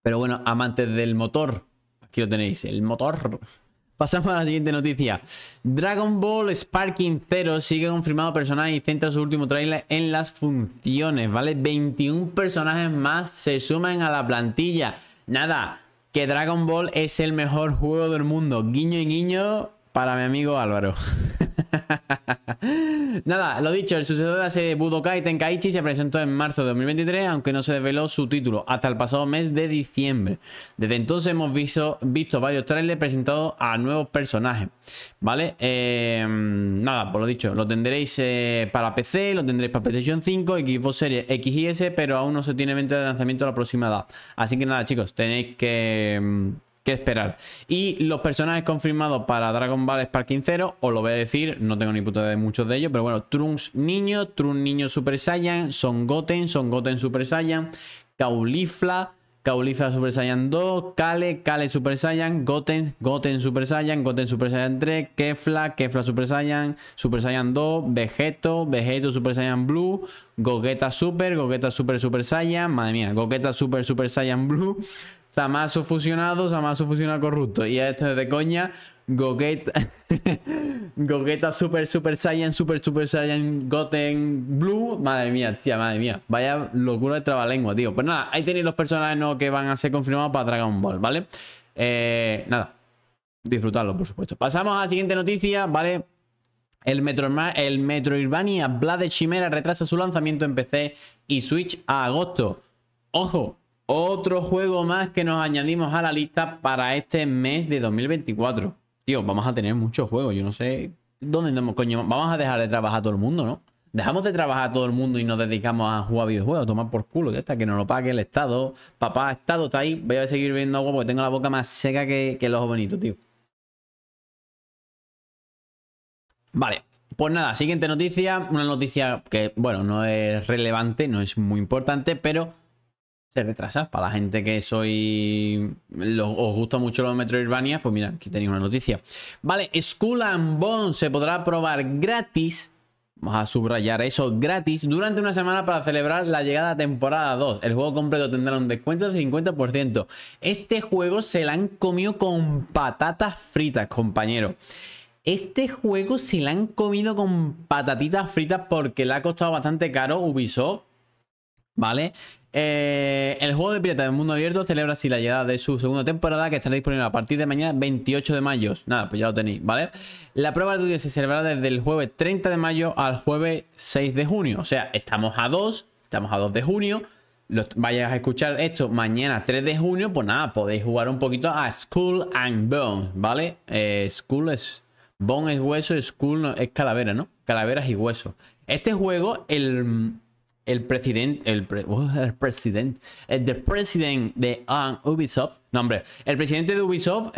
Pero bueno, amantes del motor, aquí lo tenéis, el motor. Pasamos a la siguiente noticia. Dragon Ball Sparking Zero sigue confirmado personaje y centra su último trailer en las funciones, ¿vale? 21 personajes más se suman a la plantilla. Nada, que Dragon Ball es el mejor juego del mundo. Guiño y guiño para mi amigo Álvaro. Nada, lo dicho, el sucesor de la serie Budokai Tenkaichi se presentó en marzo de 2023, aunque no se desveló su título hasta el pasado mes de diciembre. Desde entonces hemos visto varios trailers presentados a nuevos personajes, ¿vale? Nada, por lo dicho, lo tendréis para PC, lo tendréis para PlayStation 5, Xbox Series X y S, pero aún no se tiene venta de lanzamiento a la próxima edad. Así que nada, chicos, tenéis que esperar. Y los personajes confirmados para Dragon Ball Sparking Zero, os lo voy a decir, no tengo ni puta idea de muchos de ellos, pero bueno, Trunks Niño Super Saiyan, Son Goten Super Saiyan, Caulifla Super Saiyan 2, Kale Super Saiyan, Goten Super Saiyan, Goten Super Saiyan 3, Kefla Super Saiyan 2, Vegeto Super Saiyan Blue, Gogeta Super Super Saiyan, madre mía, Gogeta Super Super Saiyan Blue, Zamasu fusionado corrupto. Y esto es de coña. Gogeta Super Saiyan Goten Blue. Madre mía, tía, madre mía. Vaya locura de trabalengua, tío. Pues nada, ahí tenéis los personajes nuevos que van a ser confirmados para Dragon Ball, ¿vale? Nada, disfrutarlo, por supuesto. Pasamos a la siguiente noticia, ¿vale? El Metroidvania Blood Chimera retrasa su lanzamiento en PC y Switch a agosto. ¡Ojo! Otro juego más que nos añadimos a la lista para este mes de 2024. Tío, vamos a tener muchos juegos. Yo no sé dónde andamos, coño. Vamos a dejar de trabajar a todo el mundo, ¿no? Dejamos de trabajar a todo el mundo y nos dedicamos a jugar videojuegos. Tomar por culo, ya está. Que nos lo pague el Estado. Papá, Estado, está ahí. Voy a seguir bebiendo agua porque tengo la boca más seca que el ojo bonito, tío. Vale. Pues nada, siguiente noticia. Una noticia que, bueno, no es relevante, no es muy importante, pero... se retrasa. Para la gente que os gusta mucho los Metroidvania, pues mira, aquí tenéis una noticia. Vale, Skull and Bones se podrá probar gratis. Vamos a subrayar eso, gratis, durante una semana para celebrar la llegada a temporada 2. El juego completo tendrá un descuento del 50%. Este juego se la han comido con patatas fritas, compañero. Este juego se la han comido con patatitas fritas porque le ha costado bastante caro Ubisoft. ¿vale? El juego de pirata del mundo abierto celebra así la llegada de su segunda temporada, que estará disponible a partir de mañana 28 de mayo. Nada, pues ya lo tenéis, ¿vale? La prueba gratuita se celebrará desde el jueves 30 de mayo al jueves 6 de junio. O sea, estamos a 2 de junio. Vayas a escuchar esto mañana 3 de junio, pues nada, podéis jugar un poquito a Skull and Bones, ¿vale? Skull es... Bone es hueso, Skull no, es calavera, ¿no? Calaveras y huesos. Este juego, el presidente de Ubisoft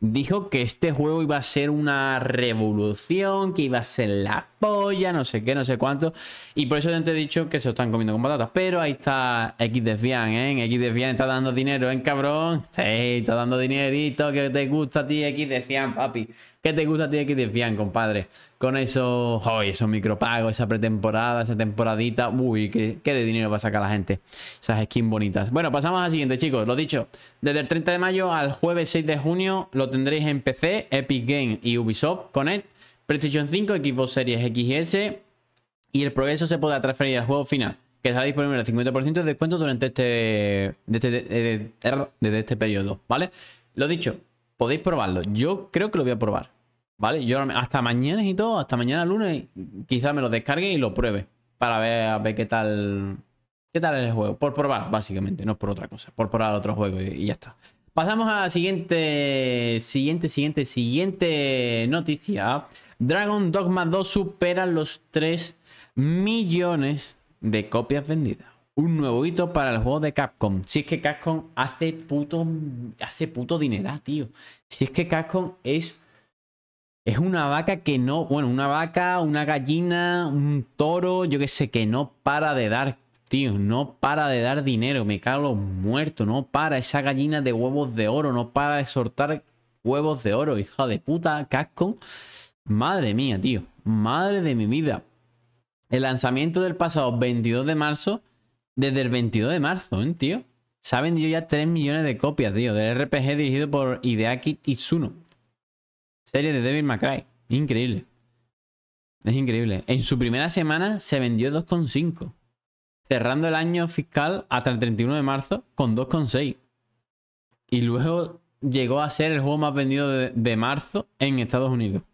dijo que este juego iba a ser una revolución, que iba a ser la polla, no sé qué, no sé cuánto. Y por eso te he dicho que se lo están comiendo con patatas. Pero ahí está XDefiant, ¿eh? XDefiant está dando dinero, ¿eh, cabrón? Sí, está dando dinerito. ¿Qué te gusta a ti, XDefiant, papi? ¿Qué te gusta a ti, XDefiant, compadre? Con esos, esos micropagos, esa pretemporada, esa temporadita. Uy, qué de dinero va a sacar la gente. Esas skins bonitas. Bueno, pasamos al siguiente, chicos. Lo dicho, desde el 30 de mayo al jueves 6 de junio lo tendréis en PC, Epic Games y Ubisoft Connect, PlayStation 5, Xbox Series X y S. Y el progreso se podrá transferir al juego final, que estará disponible al 50% de descuento durante este periodo, ¿vale? Lo dicho, podéis probarlo. Yo creo que lo voy a probar, ¿vale? Yo hasta mañana y todo, hasta mañana lunes, quizás me lo descargue y lo pruebe para ver, a ver qué tal es el juego. Por probar, básicamente, no por otra cosa. Por probar otro juego y ya está. Pasamos a la siguiente noticia. Dragon Dogma 2 supera los 3 millones de copias vendidas. Un nuevo hito para el juego de Capcom. Si es que Capcom hace puto dineral, tío. Si es que Capcom es una vaca que no... Bueno, una vaca, una gallina, un toro, yo qué sé, que no para de dar, tío. No para de dar dinero. Me cago en muerto. No para. Esa gallina de huevos de oro. No para de soltar huevos de oro. Hija de puta, Capcom. Madre mía, tío. Madre de mi vida. El lanzamiento del pasado 22 de marzo... Desde el 22 de marzo, ¿eh, tío? Se ha vendido ya 3 millones de copias, tío, del RPG dirigido por Hideaki Itsuno. Serie de Devil May Cry. Increíble. Es increíble. En su primera semana se vendió 2,5. Cerrando el año fiscal hasta el 31 de marzo con 2,6. Y luego llegó a ser el juego más vendido de marzo en Estados Unidos.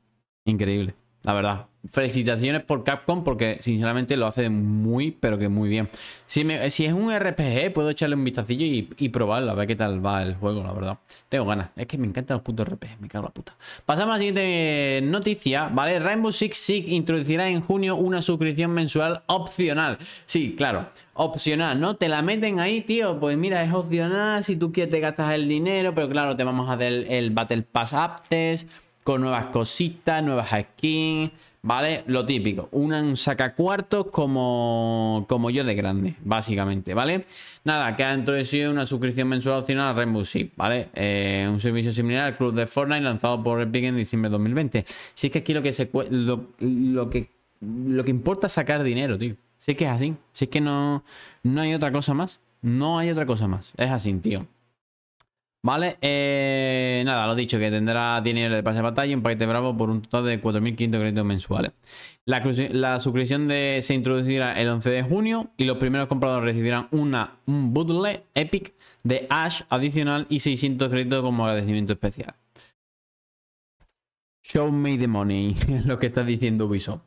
Increíble, la verdad. Felicitaciones por Capcom, porque sinceramente lo hace muy, pero que muy bien. Si es un RPG, puedo echarle un vistacillo y probarlo, a ver qué tal va el juego, la verdad. Tengo ganas. Es que me encantan los putos RPG, me cago en la puta. Pasamos a la siguiente noticia, ¿vale? Rainbow Six Siege introducirá en junio una suscripción mensual opcional. Sí, claro, opcional, ¿no? Te la meten ahí, tío. Pues mira, es opcional, si tú quieres te gastas el dinero, pero claro, te vamos a dar el Battle Pass Access, con nuevas cositas, nuevas skins... ¿Vale? Lo típico. Un sacacuartos como yo de grande, básicamente, ¿vale? Nada, que ha introducido una suscripción mensual opcional a Rainbow Six, ¿vale? Un servicio similar al club de Fortnite lanzado por Epic en diciembre de 2020. Si es que aquí lo que importa es sacar dinero, tío. Si es que es así. Si es que no hay otra cosa más. No hay otra cosa más. Es así, tío. Vale, nada, lo dicho, que tendrá dinero de pase de batalla y un paquete bravo por un total de 4.500 créditos mensuales. La suscripción se introducirá el 11 de junio y los primeros compradores recibirán un bundle Epic de Ash adicional y 600 créditos como agradecimiento especial. Show me the money, es lo que está diciendo Ubisoft.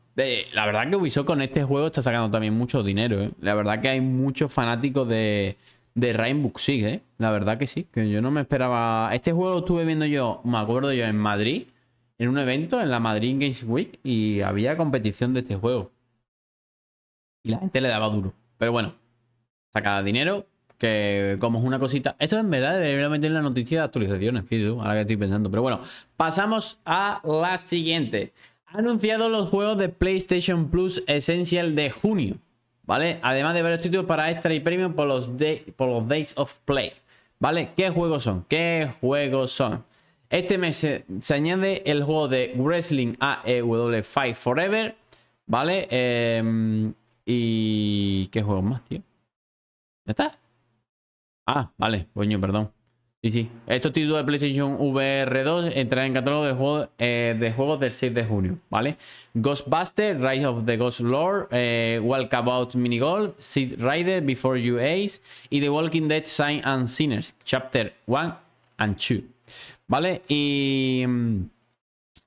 La verdad que Ubisoft con este juego está sacando también mucho dinero, ¿eh? La verdad que hay muchos fanáticos de Rainbow Six, ¿eh? La verdad que sí, que yo no me esperaba... Este juego lo estuve viendo yo, me acuerdo yo, en Madrid, en un evento, en la Madrid Games Week, y había competición de este juego. Y la gente le daba duro. Pero bueno, saca dinero, que como es una cosita... Esto en verdad debería meter en la noticia de actualizaciones, fíjate, ahora que estoy pensando. Pero bueno, pasamos a la siguiente. Ha anunciado los juegos de PlayStation Plus Essential de junio, ¿vale? Además de varios títulos para extra y premium por los Days of Play, ¿vale? ¿Qué juegos son? Este mes se añade el juego de Wrestling AEW Fight Forever, ¿vale? ¿Y qué juegos más, tío? ¿Ya está? Ah, vale, coño, perdón. Sí. Estos títulos de PlayStation VR 2 entrarán en catálogo de juegos del 6 de junio, ¿vale? Ghostbusters, Rise of the Ghost Lord, Walkabout Minigolf, Seed Rider, Before You Ace y The Walking Dead Saints and Sinners, Chapter 1 and 2, ¿vale? Y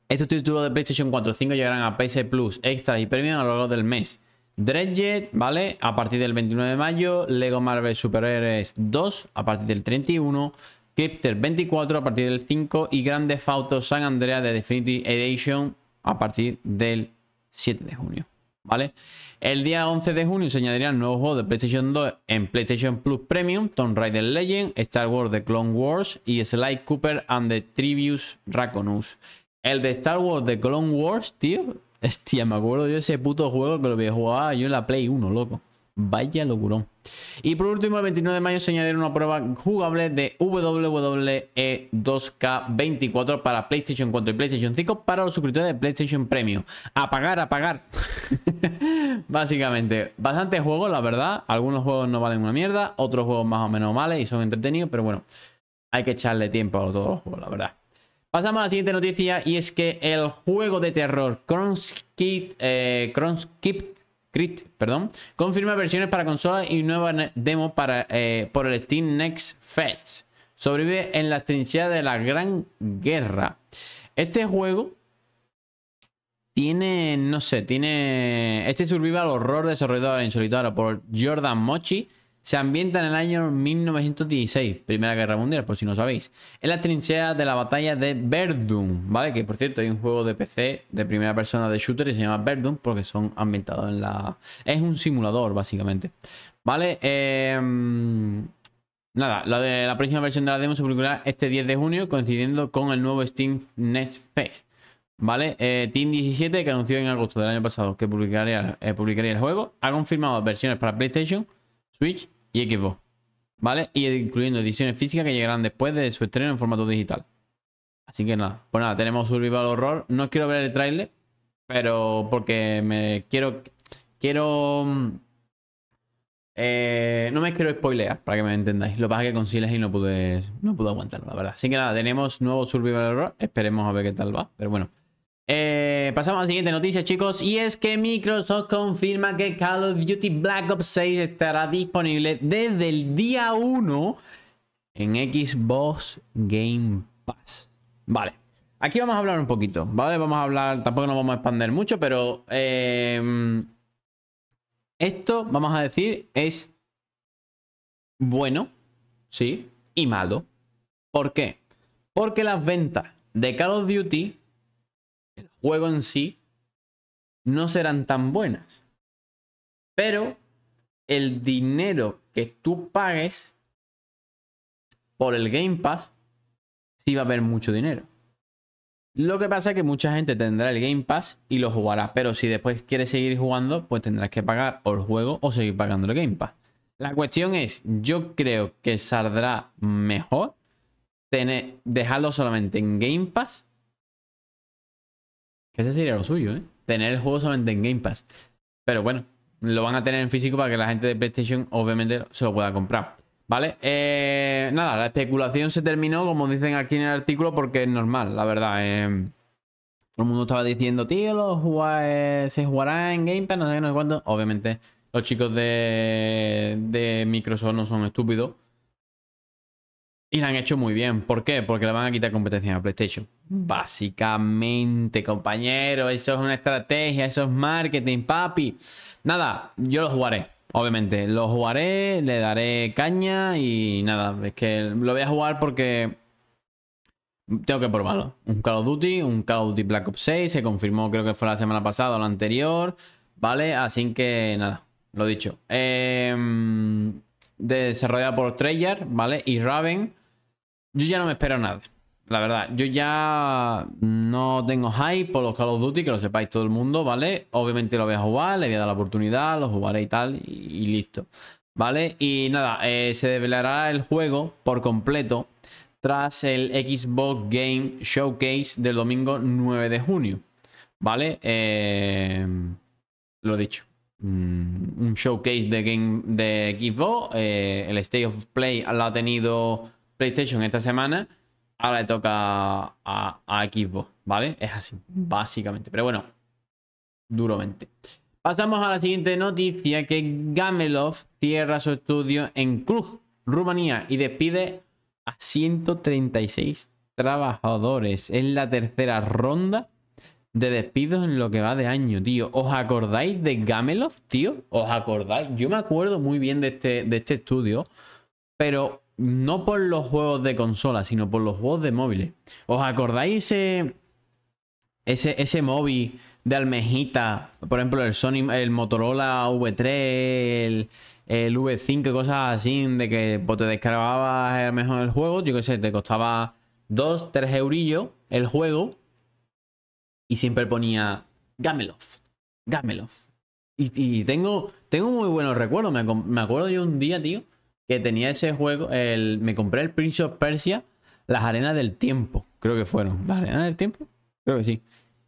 estos títulos de PlayStation 4 y 5 llegarán a PS Plus, Extras y Premium a lo largo del mes. Dredget, ¿vale? A partir del 29 de mayo, Lego Marvel Superheroes 2 a partir del 31, Crypter 24 a partir del 5 y Grand Theft Auto San Andreas de Definitive Edition a partir del 7 de junio, ¿vale? El día 11 de junio se añadirán nuevos juegos de PlayStation 2 en PlayStation Plus Premium, Tomb Raider Legend, Star Wars The Clone Wars y Sly Cooper and the Trivius Raconus. El de Star Wars The Clone Wars, tío, hostia, me acuerdo yo de ese puto juego que lo había jugado yo en la Play 1, loco. Vaya locurón. Y por último, el 29 de mayo se añadirá una prueba jugable de WWE 2K24 para PlayStation 4 y PlayStation 5 para los suscriptores de PlayStation Premium. A pagar. Básicamente, bastantes juegos, la verdad. Algunos juegos no valen una mierda, otros juegos más o menos valen y son entretenidos, pero bueno, hay que echarle tiempo a todos los juegos, la verdad. Pasamos a la siguiente noticia y es que el juego de terror Crash Bandicoot confirma versiones para consolas y nueva demo por el Steam Next Fest. Sobrevive en las trincheras de la Gran Guerra. Este juego tiene, no sé, tiene... Este survival horror desarrollado en solitario por Jordan Mochi. Se ambienta en el año 1916, Primera Guerra Mundial, por si no sabéis. En las trincheras de la batalla de Verdun, ¿vale? Que por cierto hay un juego de PC de primera persona de shooter y se llama Verdun porque son ambientados en la... Es un simulador, básicamente, ¿vale? Nada, la próxima versión de la demo se publicará este 10 de junio coincidiendo con el nuevo Steam Next Fest, ¿vale? Team 17, que anunció en agosto del año pasado que publicaría el juego, ha confirmado versiones para PlayStation, Switch y Xbox, ¿vale? Y incluyendo ediciones físicas que llegarán después de su estreno en formato digital. Así que nada, pues nada, tenemos Survival Horror. No quiero ver el tráiler, pero porque me no me quiero spoilear, para que me entendáis. Lo que pasa es que con Silas y no pude aguantarlo, la verdad. Así que nada, tenemos nuevo Survival Horror. Esperemos a ver qué tal va, pero bueno. Pasamos a la siguiente noticia, chicos, y es que Microsoft confirma que Call of Duty Black Ops 6 estará disponible desde el día 1 en Xbox Game Pass. Vale, aquí vamos a hablar un poquito, ¿vale? Vamos a hablar, tampoco nos vamos a expandir mucho, pero esto, vamos a decir, es bueno, sí, y malo. ¿Por qué? Porque las ventas de Call of Duty... el juego en sí no serán tan buenas, pero el dinero que tú pagues por el Game Pass sí va a haber mucho dinero. Lo que pasa es que mucha gente tendrá el Game Pass y lo jugará, pero si después quieres seguir jugando, pues tendrás que pagar o el juego o seguir pagando el Game Pass. La cuestión es, yo creo que saldrá mejor dejarlo solamente en Game Pass. Ese sería lo suyo, ¿eh? Tener el juego solamente en Game Pass. Pero bueno, lo van a tener en físico para que la gente de PlayStation obviamente se lo pueda comprar, ¿vale? Nada, la especulación se terminó, como dicen aquí en el artículo, porque es normal, la verdad. Todo el mundo estaba diciendo, tío, se jugará en Game Pass, no sé qué, no sé cuánto. Obviamente, los chicos de Microsoft no son estúpidos. Y la han hecho muy bien. ¿Por qué? Porque le van a quitar competencia a PlayStation. Básicamente, compañero, eso es una estrategia, eso es marketing, papi. Nada, yo lo jugaré, obviamente. Lo jugaré, le daré caña y nada. Es que lo voy a jugar porque tengo que probarlo. Un Call of Duty Black Ops 6. Se confirmó, creo que fue la semana pasada o la anterior, ¿vale? Así que nada, lo dicho. Desarrollada por Treyarch, ¿vale? Y Raven. Yo ya no me espero nada, la verdad. Yo ya no tengo hype por los Call of Duty, que lo sepáis todo el mundo, ¿vale? Obviamente lo voy a jugar, le voy a dar la oportunidad, lo jugaré y tal, y listo, ¿vale? Y nada, se develará el juego por completo tras el Xbox Game Showcase del domingo 9 de junio, ¿vale? Lo dicho. Un showcase de Xbox. El State of Play lo ha tenido PlayStation esta semana, ahora le toca a Xbox, ¿vale? Es así, básicamente. Pero bueno, duramente. Pasamos a la siguiente noticia, que Gameloft cierra su estudio en Cluj, Rumanía, y despide a 136 trabajadores. Es la tercera ronda de despidos en lo que va de año, tío. ¿Os acordáis de Gameloft, tío? ¿Os acordáis? Yo me acuerdo muy bien de este estudio, pero no por los juegos de consola, sino por los juegos de móviles. ¿Os acordáis ese móvil de Almejita? Por ejemplo, el Sony, el Motorola V3, el V5, cosas así, de que pues, te descargabas a lo mejor el juego, yo qué sé, te costaba 2, 3 eurillos el juego y siempre ponía Gameloft, Gameloft. Y tengo muy buenos recuerdos. Me acuerdo yo un día, tío, que tenía ese juego, me compré el Prince of Persia, las arenas del tiempo, creo que fueron. ¿Las arenas del tiempo? Creo que sí.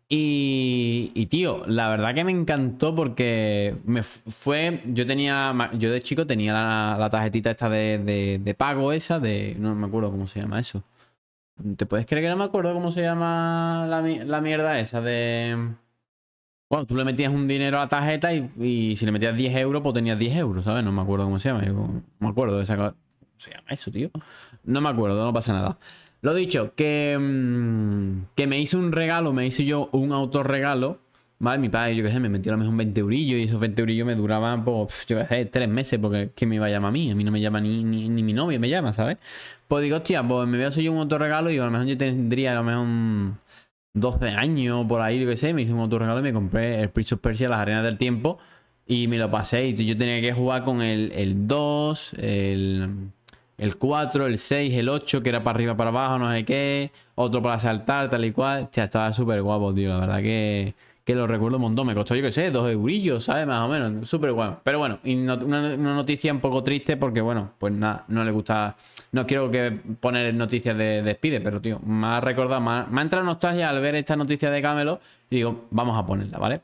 Y tío, la verdad que me encantó porque yo de chico tenía la tarjetita esta de pago esa, no me acuerdo cómo se llama eso. ¿Te puedes creer que no me acuerdo cómo se llama la mierda esa de...? Bueno, tú le metías un dinero a la tarjeta y si le metías 10 euros, pues tenías 10 euros, ¿sabes? No me acuerdo cómo se llama. Yo no me acuerdo de esa cosa. ¿Cómo se llama eso, tío? No me acuerdo, no pasa nada. Lo dicho, que me hice yo un autorregalo, ¿vale? Mi padre, yo qué sé, me metió a lo mejor 20 eurillos y esos 20 eurillos me duraban, pues, yo qué sé, 3 meses, porque ¿qué me iba a llamar a mí? A mí no me llama ni mi novia me llama, ¿sabes? Pues digo, hostia, pues me voy a hacer yo un autorregalo y a lo mejor yo tendría a lo mejor 12 años por ahí, yo qué sé, me hice un autorregalo y me compré el Prince of Persia, las arenas del tiempo, y me lo pasé. Y yo tenía que jugar con el 2, el 4, el 6, el 8, que era para arriba, para abajo, no sé qué, otro para saltar, tal y cual. Hostia, estaba súper guapo, tío, la verdad que lo recuerdo un montón. Me costó, yo qué sé, 2 eurillos, ¿sabes? Más o menos, súper guapo. Pero bueno, y una noticia un poco triste porque, bueno, pues nada, no le gusta. No quiero que poner noticias de despide, pero, tío, me ha recordado, me ha entrado nostalgia al ver esta noticia de Gameloft y digo, vamos a ponerla, ¿vale?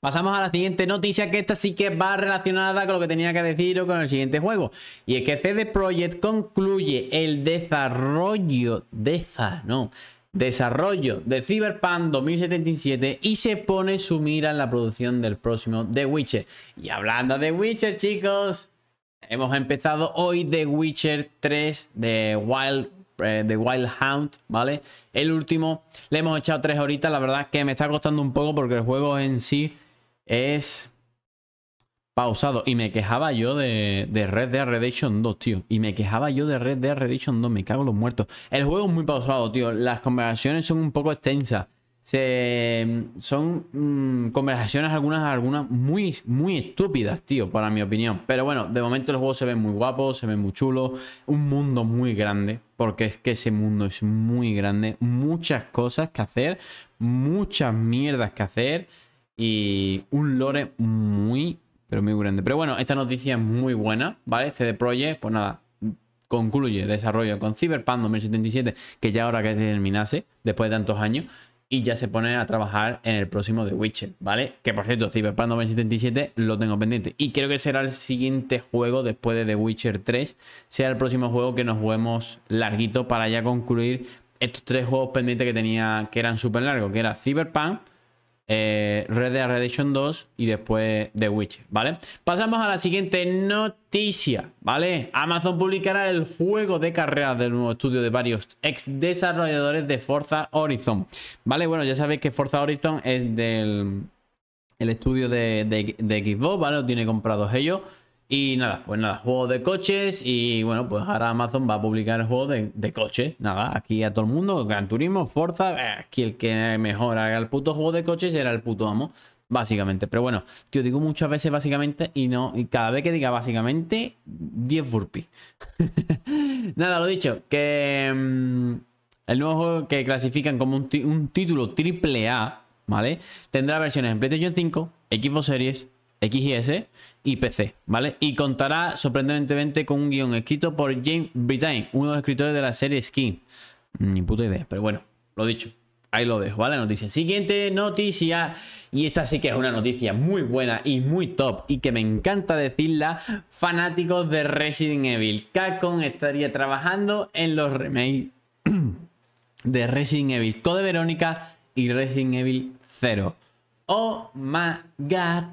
Pasamos a la siguiente noticia, que esta sí que va relacionada con lo que tenía que decir o con el siguiente juego. Y es que CD Projekt concluye el desarrollo de Cyberpunk 2077 y se pone su mira en la producción del próximo The Witcher. Y hablando de Witcher, chicos, hemos empezado hoy The Witcher 3 de Wild Hunt, ¿vale? El último, le hemos echado 3 horitas. La verdad que me está costando un poco porque el juego en sí es pausado. Y me quejaba yo de Red Dead Redemption 2, tío. Me cago en los muertos. El juego es muy pausado, tío. Las conversaciones son un poco extensas. Son conversaciones algunas muy, muy estúpidas, tío, para mi opinión. Pero bueno, de momento el juego se ve muy guapo, se ve muy chulo. Un mundo muy grande, porque es que ese mundo es muy grande. Muchas cosas que hacer, muchas mierdas que hacer y un lore muy, pero muy grande. Pero bueno, esta noticia es muy buena, ¿vale? CD Projekt, pues nada, concluye desarrollo con Cyberpunk 2077, que ya ahora que terminase, después de tantos años. Y ya se pone a trabajar en el próximo The Witcher, ¿vale? Que por cierto, Cyberpunk 2077 lo tengo pendiente. Y creo que será el siguiente juego después de The Witcher 3. Será el próximo juego que nos juguemos larguito para ya concluir estos 3 juegos pendientes que tenía, que eran súper largos. Que era Cyberpunk, Red Dead Redemption 2 y después The Witcher, ¿vale? Pasamos a la siguiente noticia, ¿vale? Amazon publicará el juego de carreras del nuevo estudio de varios ex desarrolladores de Forza Horizon, ¿vale? Bueno, ya sabéis que Forza Horizon es del estudio de Xbox, ¿vale? Lo tiene comprados ellos. Y nada, pues nada, juego de coches. Y bueno, pues ahora Amazon va a publicar el juego de coches. Nada, aquí a todo el mundo, Gran Turismo, Forza. Aquí el que mejor haga el puto juego de coches era el puto amo, básicamente. Pero bueno, tío, digo muchas veces básicamente y cada vez que diga básicamente, 10 burpees. Nada, lo dicho, que el nuevo juego que clasifican como un título triple A, ¿vale? Tendrá versiones en PlayStation 5, Xbox Series, X y S y PC, ¿vale? Y contará sorprendentemente con un guión escrito por James Brittain, uno de los escritores de la serie Skin. Ni puta idea, pero bueno, lo dicho. Ahí lo dejo, ¿vale? La noticia. Siguiente noticia. Y esta sí que es una noticia muy buena y muy top y que me encanta decirla. Fanáticos de Resident Evil. Capcom estaría trabajando en los remakes de Resident Evil Code Verónica y Resident Evil 0. Oh my god.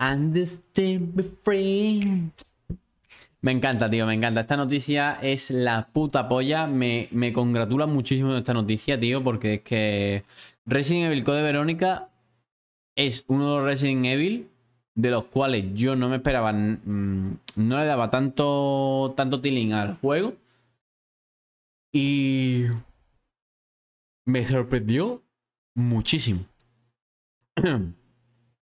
Understand me free. Me encanta, tío, me encanta. Esta noticia es la puta polla. Me congratula muchísimo de esta noticia, tío, porque es que Resident Evil Code Verónica es uno de los Resident Evil de los cuales yo no me esperaba, no le daba tanto tilín al juego. Y me sorprendió muchísimo.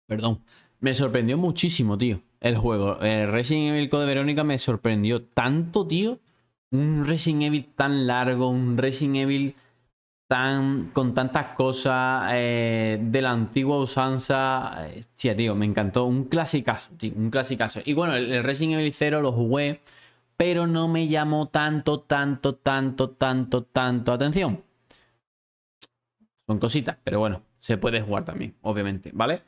Perdón. Me sorprendió muchísimo, tío. El juego, Resident Evil Code Verónica me sorprendió tanto, tío. Un Resident Evil tan largo, un Resident Evil con tantas cosas de la antigua usanza. Hostia, tío, me encantó. Un clasicazo, tío, un clasicazo. Y bueno, el Resident Evil 0 lo jugué, pero no me llamó tanto atención. Son cositas, pero bueno, se puede jugar también, obviamente, ¿vale?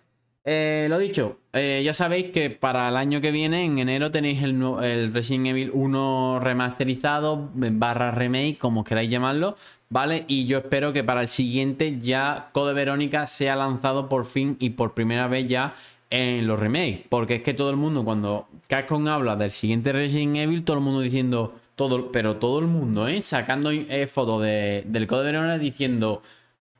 Lo dicho, ya sabéis que para el año que viene, en enero, tenéis el Resident Evil 1 remasterizado, barra remake, como queráis llamarlo, ¿vale? Y yo espero que para el siguiente ya Code Verónica sea lanzado por fin y por primera vez ya en los remakes. Porque es que todo el mundo, cuando Capcom habla del siguiente Resident Evil, todo el mundo diciendo, pero todo el mundo, ¿eh? Sacando fotos del Code Verónica diciendo...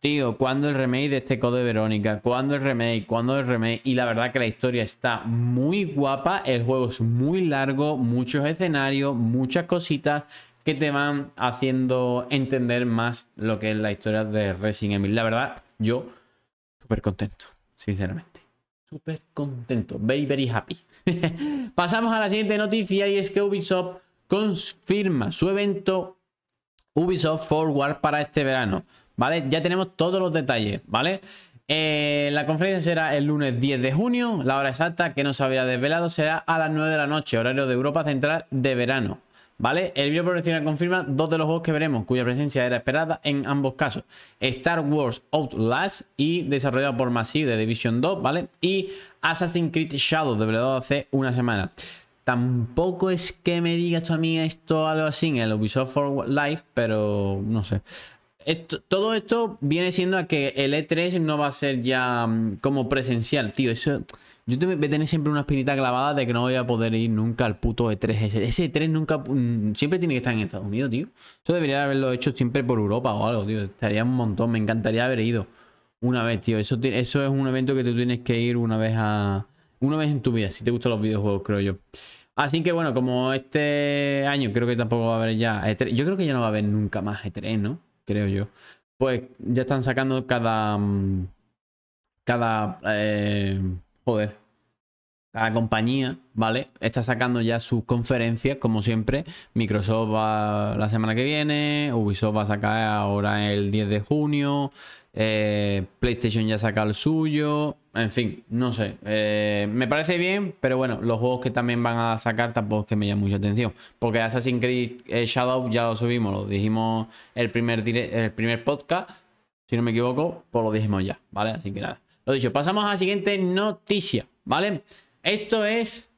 Tío, ¿cuándo el remake de este Code Verónica? ¿Cuándo el remake? ¿Cuándo el remake? Y la verdad que la historia está muy guapa. El juego es muy largo, muchos escenarios, muchas cositas que te van haciendo entender más lo que es la historia de Resident Evil. La verdad, yo súper contento, sinceramente. Súper contento. Very, very happy. Pasamos a la siguiente noticia y es que Ubisoft confirma su evento Ubisoft Forward para este verano. ¿Vale? Ya tenemos todos los detalles, ¿vale? La conferencia será el lunes 10 de junio, la hora exacta que no se habría desvelado será a las 9 de la noche, horario de Europa Central de verano, ¿vale? El video profesional confirma dos de los juegos que veremos, cuya presencia era esperada en ambos casos. Star Wars Outlast, y desarrollado por Massive de Division 2, ¿vale? Y Assassin's Creed Shadow, desvelado hace una semana. Tampoco es que me digas a mí esto algo así en el Ubisoft Forward Live, pero no sé. Todo esto viene siendo a que el E3 no va a ser ya como presencial, tío. Eso, yo voy a tener siempre una espinita clavada de que no voy a poder ir nunca al puto E3. Ese E3 nunca... Siempre tiene que estar en Estados Unidos, tío. Eso debería haberlo hecho siempre por Europa o algo, tío. Estaría un montón. Me encantaría haber ido una vez, tío. Eso es un evento que tú tienes que ir una vez en tu vida, si te gustan los videojuegos, creo yo. Así que bueno, como este año creo que tampoco va a haber ya E3. Yo creo que ya no va a haber nunca más E3, ¿no? Creo yo. Pues ya están sacando cada compañía, ¿vale? Está sacando ya sus conferencias, como siempre. Microsoft va la semana que viene, Ubisoft va a sacar ahora el 10 de junio, PlayStation ya saca el suyo, en fin, no sé. Me parece bien, pero bueno, los juegos que también van a sacar tampoco es que me llame mucha atención. Porque Assassin's Creed Shadow ya lo subimos, lo dijimos el primer podcast, si no me equivoco, pues lo dijimos ya, ¿vale? Así que nada, lo dicho, pasamos a la siguiente noticia, ¿vale? Esto es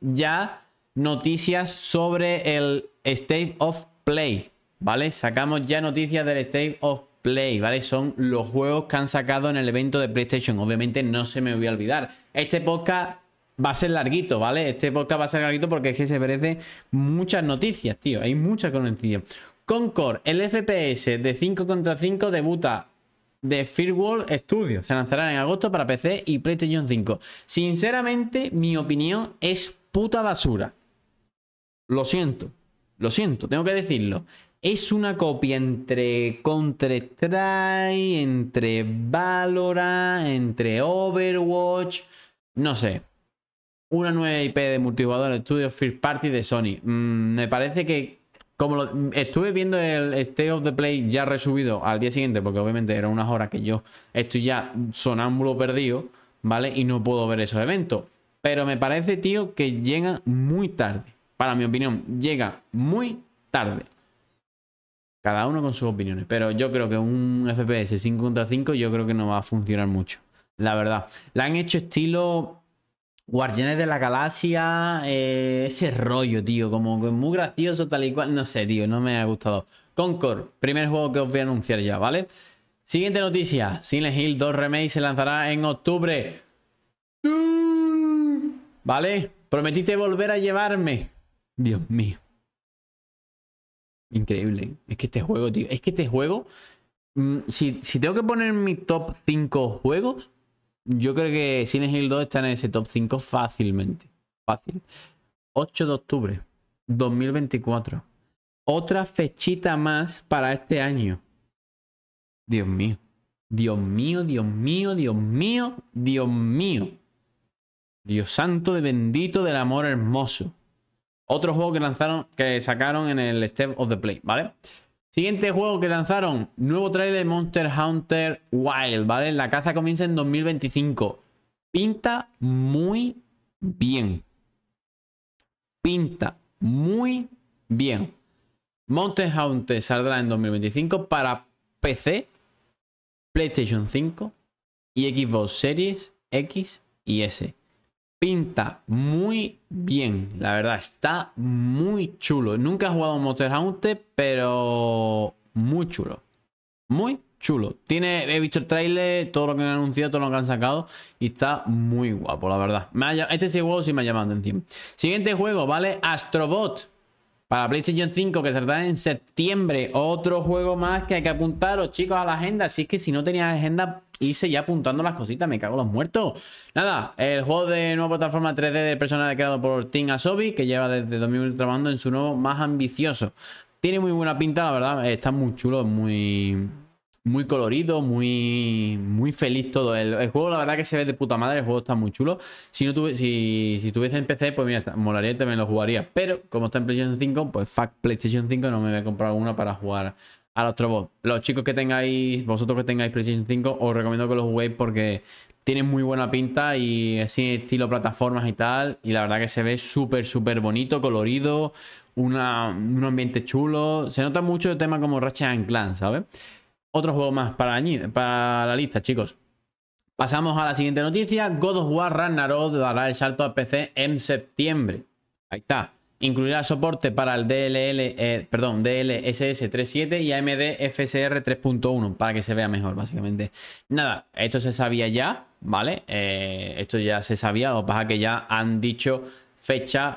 ya noticias sobre el State of Play, ¿vale? Sacamos ya noticias del State of Play, ¿vale? Son los juegos que han sacado en el evento de PlayStation. Obviamente no se me voy a olvidar. Este podcast va a ser larguito, ¿vale? Este podcast va a ser larguito porque es que se merecen muchas noticias, tío. Hay muchas conocidas. Concord, el FPS de 5 contra 5 debuta de Firewall Studios. Se lanzarán en agosto para PC y PlayStation 5. Sinceramente, mi opinión es puta basura. Lo siento, tengo que decirlo. Es una copia entre Counter-Strike, entre Valorant, entre Overwatch, no sé. Una nueva IP de multijugador, estudios First Party de Sony. Me parece que... Como estuve viendo el State of the Play ya resubido al día siguiente, porque obviamente eran unas horas que yo estoy ya sonámbulo perdido, ¿vale? Y no puedo ver esos eventos. Pero me parece, tío, que llega muy tarde. Para mi opinión, llega muy tarde. Cada uno con sus opiniones. Pero yo creo que un FPS 5 contra 5 yo creo que no va a funcionar mucho. La verdad. La han hecho estilo Guardianes de la Galaxia. Ese rollo, tío. Como que muy gracioso, tal y cual. No sé, tío. No me ha gustado. Concord. Primer juego que os voy a anunciar ya, ¿vale? Siguiente noticia. Silent Hill 2 Remake se lanzará en octubre. ¿Vale? Prometiste volver a llevarme. Dios mío. Increíble. Es que este juego, tío. Es que este juego... Si tengo que poner mi top 5 juegos, yo creo que Silent Hill 2 está en ese top 5 fácilmente. Fácil. 8 de octubre. 2024. Otra fechita más para este año. Dios mío. Dios mío, Dios mío, Dios mío, Dios mío. Dios santo de bendito del amor hermoso. Otro juego que lanzaron, que sacaron en el Step of the Play, ¿vale? Siguiente juego que lanzaron, nuevo trailer de Monster Hunter Wild, ¿vale? La caza comienza en 2025. Pinta muy bien. Pinta muy bien. Monster Hunter saldrá en 2025 para PC, PlayStation 5 y Xbox Series X y S. Pinta muy bien, la verdad, está muy chulo. Nunca he jugado a Monster Hunter, pero muy chulo. Muy chulo. He visto el trailer, todo lo que han anunciado, todo lo que han sacado, y está muy guapo, la verdad. Este juego sí me ha llamado la atención. Siguiente juego, ¿vale? Astrobot. Para PlayStation 5, que saldrá en septiembre. Otro juego más que hay que apuntaros, chicos, a la agenda. Así que si no tenías agenda... hice ya apuntando las cositas, me cago en los muertos. Nada, el juego de nueva plataforma 3D de personaje creado por Team Asobi, que lleva desde 2000 trabajando en su nuevo más ambicioso. Tiene muy buena pinta, la verdad, está muy chulo, muy, muy colorido, muy, muy feliz todo. El juego, la verdad, que se ve de puta madre, el juego está muy chulo. Si tuviese en PC, pues mira, molaría y también lo jugaría. Pero como está en PlayStation 5, pues fuck PlayStation 5, no me voy a comprar una para jugar a los Astrobot. Los chicos que tengáis, vosotros que tengáis PlayStation 5, os recomiendo que lo juguéis porque tiene muy buena pinta y así estilo plataformas y tal. Y la verdad que se ve súper, súper bonito, colorido, un ambiente chulo. Se nota mucho el tema como Ratchet & Clank, ¿sabes? Otro juego más para la lista, chicos. Pasamos a la siguiente noticia. God of War Ragnarok dará el salto al PC en septiembre. Ahí está. Incluirá soporte para el DLSS 3.7 y AMD FSR 3.1 para que se vea mejor, básicamente. Nada, esto se sabía ya, ¿vale? Esto ya se sabía, lo que pasa es que ya han dicho fecha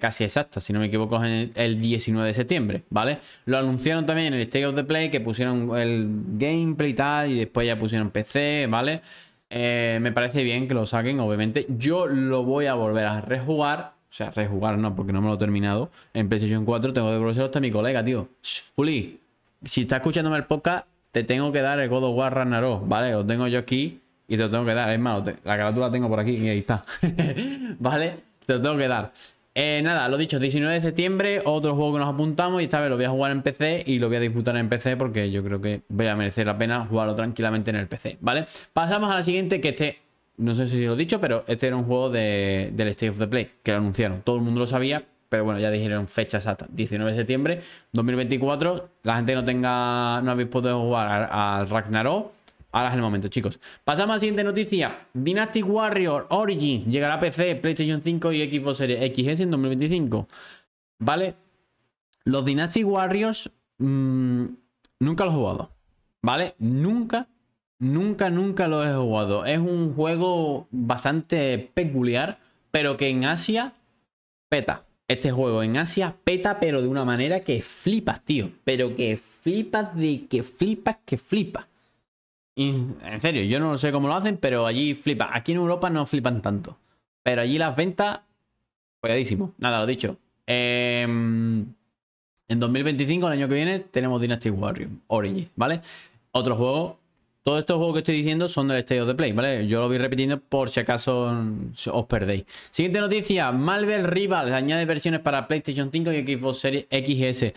casi exacta, si no me equivoco, es el 19 de septiembre, ¿vale? Lo anunciaron también en el State of the Play, que pusieron el gameplay y tal, y después ya pusieron PC, ¿vale? Me parece bien que lo saquen, obviamente. Yo lo voy a volver a rejugar. O sea, rejugar no, porque no me lo he terminado. En PlayStation 4 tengo que devolvérselo hasta mi colega, tío. Shh, Juli, si estás escuchándome el podcast, te tengo que dar el God of War Ragnarok, ¿vale? Lo tengo yo aquí y te lo tengo que dar. Es más, la carátula la tengo por aquí y ahí está. ¿Vale? Te lo tengo que dar. Nada, lo dicho, 19 de septiembre, otro juego que nos apuntamos. Y esta vez lo voy a jugar en PC y lo voy a disfrutar en PC porque yo creo que voy a merecer la pena jugarlo tranquilamente en el PC, ¿vale? Pasamos a la siguiente, que no sé si lo he dicho, pero este era un juego del State of the Play, que lo anunciaron. Todo el mundo lo sabía, pero bueno, ya dijeron fecha exacta. 19 de septiembre, 2024. La gente no habéis podido jugar al Ragnarok. Ahora es el momento, chicos. Pasamos a la siguiente noticia. Dynasty Warrior Origins llegará a PC, PlayStation 5 y Xbox Series XS en 2025. ¿Vale? Los Dynasty Warriors nunca los he jugado. ¿Vale? Nunca lo he jugado. Es un juego bastante peculiar, pero que en Asia peta. Este juego en Asia peta, pero de una manera que flipas, tío. Pero que flipas de que flipas que flipas. Y, en serio, yo no sé cómo lo hacen, pero allí flipas. Aquí en Europa no flipan tanto. Pero allí las ventas, folladísimo. Nada, lo dicho. En 2025, el año que viene, tenemos Dynasty Warrior Origins, ¿vale? Otro juego... Todos estos juegos que estoy diciendo son del State of the Play, ¿vale? Yo lo voy repitiendo por si acaso os perdéis. Siguiente noticia. Marvel Rivals añade versiones para PlayStation 5 y Xbox Series XS.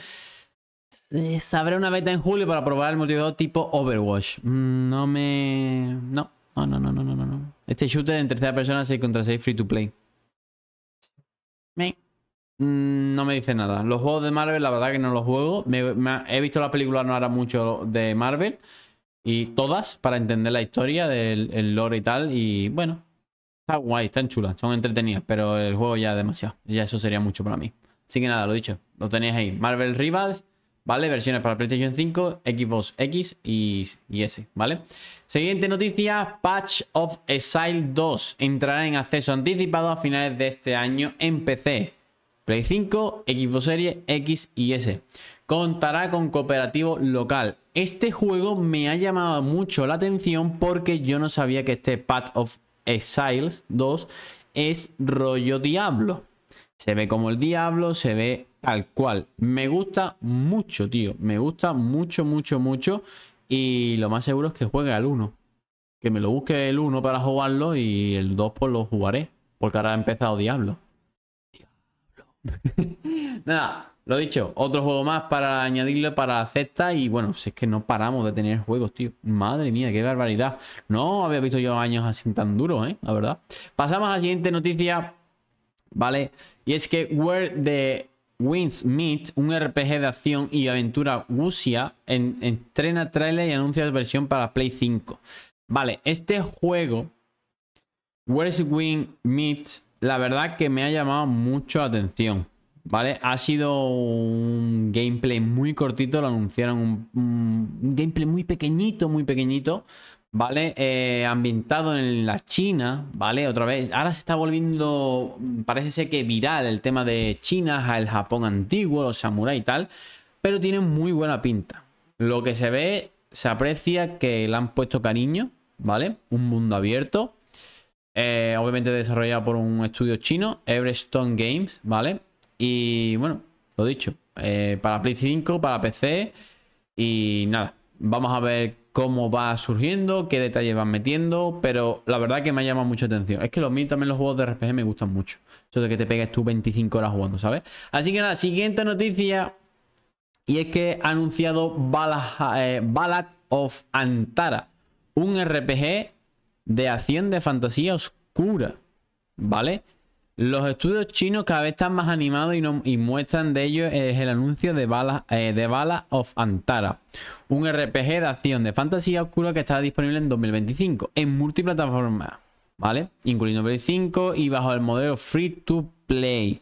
Habrá una beta en julio para probar el multijugador tipo Overwatch. No. Este shooter en tercera persona 6 contra 6 free to play. No me dice nada. Los juegos de Marvel, la verdad que no los juego. He visto la película no hará mucho de Marvel. Y todas, para entender la historia del lore y tal. Y bueno, está guay, están chulas, son entretenidas. Pero el juego ya es demasiado. Ya eso sería mucho para mí. Así que nada, lo dicho. Lo tenéis ahí. Marvel Rivals, ¿vale? Versiones para PlayStation 5, Xbox X y S, ¿vale? Siguiente noticia. Patch of Exile 2 entrará en acceso anticipado a finales de este año en PC. Play 5, Xbox Series X y S. Contará con cooperativo local. Este juego me ha llamado mucho la atención porque yo no sabía que este Path of Exile 2 es rollo Diablo. Se ve como el Diablo, se ve tal cual. Me gusta mucho, tío. Me gusta mucho. Y lo más seguro es que juegue al 1. Que me lo busque el 1 para jugarlo y el 2 pues lo jugaré. Porque ahora ha empezado Diablo. Nada, lo dicho, otro juego más para añadirle para la cesta. Y bueno, si es que no paramos de tener juegos, tío. Madre mía, qué barbaridad. No había visto yo años así tan duros, la verdad. Pasamos a la siguiente noticia, ¿vale? Y es que Where the Winds Meet, un RPG de acción y aventura Wuxia, entrena trailer y anuncia versión para Play 5. Vale, este juego Where the Winds Meet, la verdad que me ha llamado mucho la atención, ¿vale? Ha sido un gameplay muy cortito, lo anunciaron un gameplay muy pequeñito, ¿vale? Ambientado en la China, ¿vale? Otra vez, ahora se está volviendo, parece ser que viral el tema de China, el Japón antiguo, los samuráis y tal, pero tiene muy buena pinta. Lo que se ve, se aprecia que le han puesto cariño, ¿vale? Un mundo abierto. Obviamente desarrollado por un estudio chino, Everstone Games, ¿vale? Y bueno, lo dicho, para Play 5, para PC. Y nada, vamos a ver cómo va surgiendo, qué detalles van metiendo. Pero la verdad que me ha llamado mucho la atención. Es que también los juegos de RPG me gustan mucho. Eso de que te pegues tú 25 horas jugando, ¿sabes? Así que nada, siguiente noticia. Y es que ha anunciado Ballad of Antara, un RPG de acción de fantasía oscura, ¿vale? Los estudios chinos cada vez están más animados y muestran de ello el anuncio de Ballad of Antara, un RPG de acción de fantasía oscura que estará disponible en 2025 en multiplataformas, ¿vale? Incluyendo Play 5 y bajo el modelo Free to Play.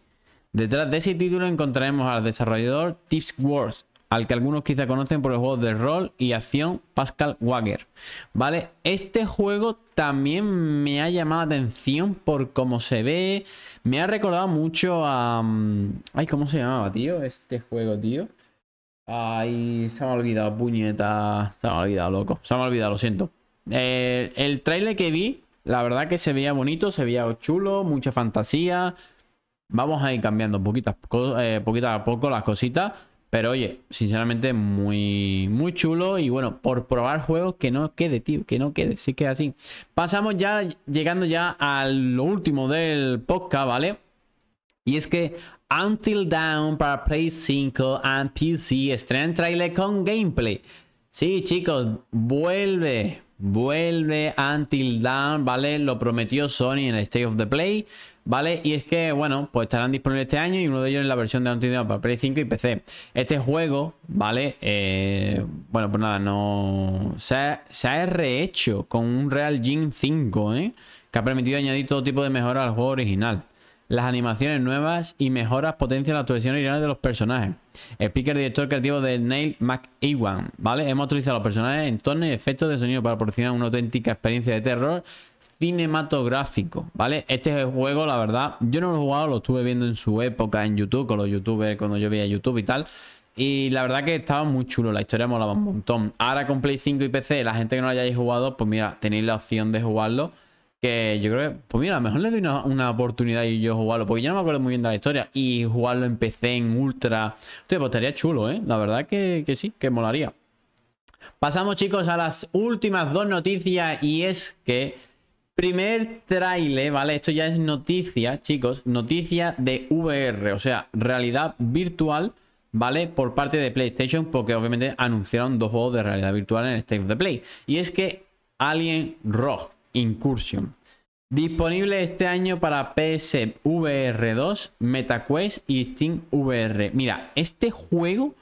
Detrás de ese título encontraremos al desarrollador Tips Wars, al que algunos quizá conocen por los juegos de rol y acción Pascal Wagner, ¿vale? Este juego también me ha llamado la atención por cómo se ve. Me ha recordado mucho a... Ay, ¿cómo se llamaba, tío? Este juego, tío. Ay, se me ha olvidado, puñeta. Se me ha olvidado, loco. Se me ha olvidado, lo siento. El trailer que vi, la verdad que se veía bonito, se veía chulo, mucha fantasía. Vamos a ir cambiando poquito a poco las cositas. Pero oye, sinceramente muy chulo y bueno, por probar juegos que no quede, tío, que no quede, sí que así. Pasamos ya, llegando ya a lo último del podcast, ¿vale? Y es que Until Dawn para Play 5 and PC estrena trailer con gameplay. Sí, chicos, vuelve Until Dawn, ¿vale? Lo prometió Sony en el State of the Play, ¿vale? Y es que, bueno, pues estarán disponibles este año y uno de ellos es la versión de Until Dawn para Play 5 y PC. Este juego, ¿vale? Bueno, pues nada, no... Se ha rehecho con un Real Engine 5, que ha permitido añadir todo tipo de mejoras al juego original. Las animaciones nuevas y mejoras potencian las actuaciones originales de los personajes. Explica el director creativo de Neil McEwan, ¿vale? Hemos utilizado los personajes, entornos y efectos de sonido para proporcionar una auténtica experiencia de terror cinematográfico, ¿vale? Este juego, la verdad, yo no lo he jugado, lo estuve viendo en su época en YouTube, con los youtubers, cuando yo veía YouTube y tal. Y la verdad que estaba muy chulo, la historia molaba un montón. Ahora con Play 5 y PC, la gente que no lo hayáis jugado, pues mira, tenéis la opción de jugarlo. Que yo creo que, pues mira, a lo mejor le doy una oportunidad y yo jugarlo, porque ya no me acuerdo muy bien de la historia. Y jugarlo en PC, en Ultra. Entonces, pues estaría chulo, ¿eh? La verdad que sí, que molaría. Pasamos, chicos, a las últimas dos noticias. Y es que primer tráiler, ¿vale? Esto ya es noticia, chicos. Noticia de VR, o sea, realidad virtual, ¿vale? Por parte de PlayStation, porque obviamente anunciaron dos juegos de realidad virtual en el State of the Play. Y es que Alien Rock Incursion Disponible este año para PS VR 2, MetaQuest y Steam VR. Mira, este juego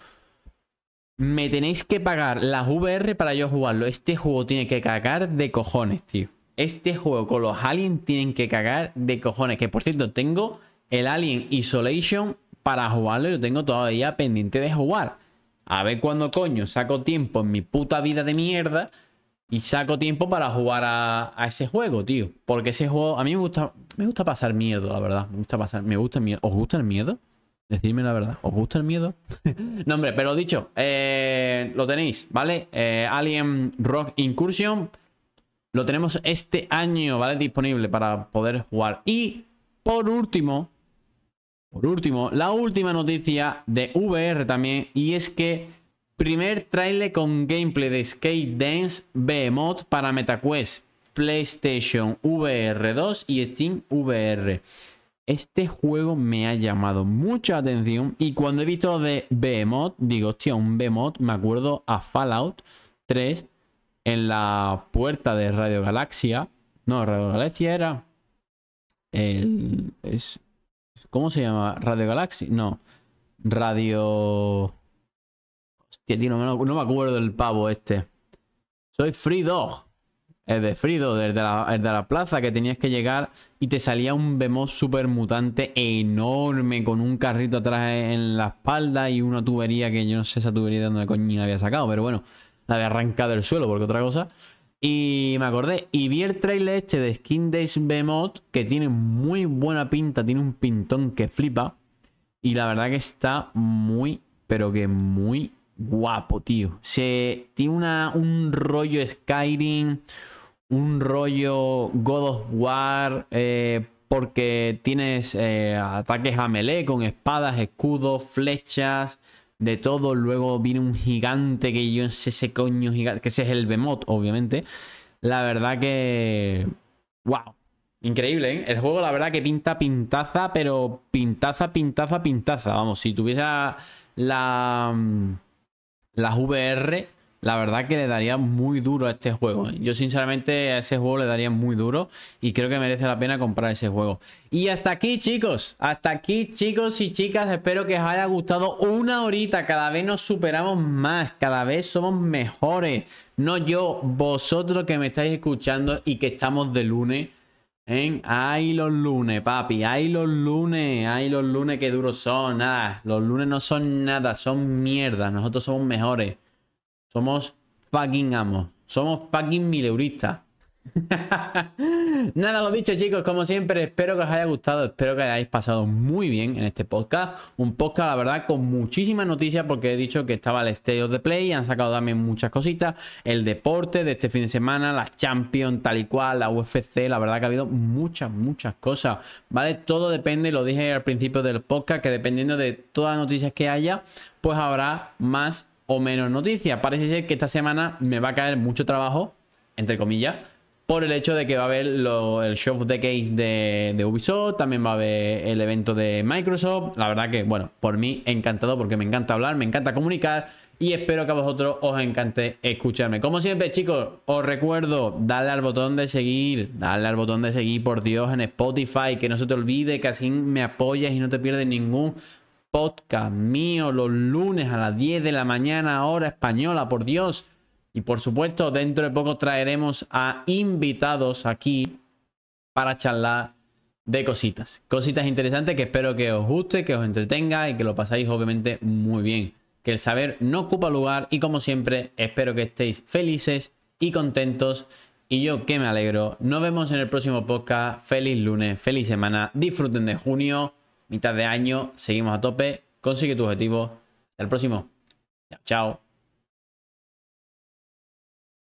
me tenéis que pagar las VR para yo jugarlo. Este juego tiene que cagar de cojones, tío. Este juego con los aliens tienen que cagar de cojones. Que por cierto, tengo el Alien Isolation para jugarlo y lo tengo todavía pendiente de jugar. A ver cuándo coño saco tiempo en mi puta vida de mierda. Y saco tiempo para jugar a ese juego, tío. Porque ese juego... A mí me gusta pasar miedo, la verdad. Me gusta el miedo. ¿Os gusta el miedo? Decidme la verdad. ¿Os gusta el miedo? No, hombre, pero dicho. Lo tenéis, ¿vale? Alien Rock Incursion. Lo tenemos este año, ¿vale? Disponible para poder jugar. Y, por último, la última noticia de VR también. Y es que... Primer trailer con gameplay de Skate Dance Behemoth para MetaQuest, PlayStation VR 2 y Steam VR. Este juego me ha llamado mucha atención y cuando he visto de Behemoth, digo, hostia, un Behemoth, me acuerdo a Fallout 3 en la puerta de Radio Galaxia. No, Radio Galaxia era... ¿Cómo se llama? Radio Galaxia. No, Radio... Hostia, tío, no me acuerdo del pavo este. Soy Free Dog. El de Free Dog, el de la plaza que tenías que llegar y te salía un Behemoth super mutante enorme con un carrito atrás en la espalda y una tubería que yo no sé esa tubería de dónde coño la había sacado, pero bueno, la había arrancado del suelo porque otra cosa. Y me acordé, y vi el trailer este de Skin Days Behemoth que tiene muy buena pinta, tiene un pintón que flipa y la verdad que está muy, pero que muy... guapo, tío. Tiene un rollo Skyrim, un rollo God of War, porque tienes ataques a melee con espadas, escudos, flechas, de todo. Luego viene un gigante que yo no sé ese coño gigante, que ese es el Behemoth, obviamente. La verdad que... ¡Wow! Increíble, ¿eh? El juego la verdad que pinta pintaza, pero pintaza. Vamos, si tuviera las VR, la verdad que le daría muy duro a este juego. Yo sinceramente a ese juego le daría muy duro y creo que merece la pena comprar ese juego. Y hasta aquí chicos y chicas, espero que os haya gustado una horita. Cada vez nos superamos más, cada vez somos mejores. No yo, vosotros que me estáis escuchando y que estamos de lunes. Ay, los lunes, papi. Ay, los lunes, que duros son. Nada, los lunes no son nada, son mierda. Nosotros somos mejores. Somos fucking amos. Somos fucking mileuristas. Nada, lo dicho, chicos. Como siempre, espero que os haya gustado. Espero que hayáis pasado muy bien en este podcast. Un podcast, la verdad, con muchísimas noticias. Porque he dicho que estaba el State of the Play. Han sacado también muchas cositas. El deporte de este fin de semana. Las Champions, tal y cual. La UFC. La verdad que ha habido muchas cosas. ¿Vale? Todo depende, lo dije al principio del podcast, que dependiendo de todas las noticias que haya, pues habrá más o menos noticias. Parece ser que esta semana me va a caer mucho trabajo, entre comillas, por el hecho de que va a haber el show of the case de Ubisoft, también va a haber el evento de Microsoft. La verdad que, bueno, por mí encantado porque me encanta hablar, me encanta comunicar y espero que a vosotros os encante escucharme. Como siempre, chicos, os recuerdo, darle al botón de seguir, por Dios, en Spotify, que no se te olvide, que así me apoyas y no te pierdes ningún podcast mío los lunes a las 10 de la mañana, hora española, por Dios. Y por supuesto, dentro de poco traeremos a invitados aquí para charlar de cositas. Cositas interesantes que espero que os guste, que os entretenga y que lo pasáis obviamente muy bien. Que el saber no ocupa lugar y como siempre, espero que estéis felices y contentos. Y yo que me alegro. Nos vemos en el próximo podcast. Feliz lunes, feliz semana. Disfruten de junio, mitad de año. Seguimos a tope. Consigue tu objetivo. Hasta el próximo. Chao, chao.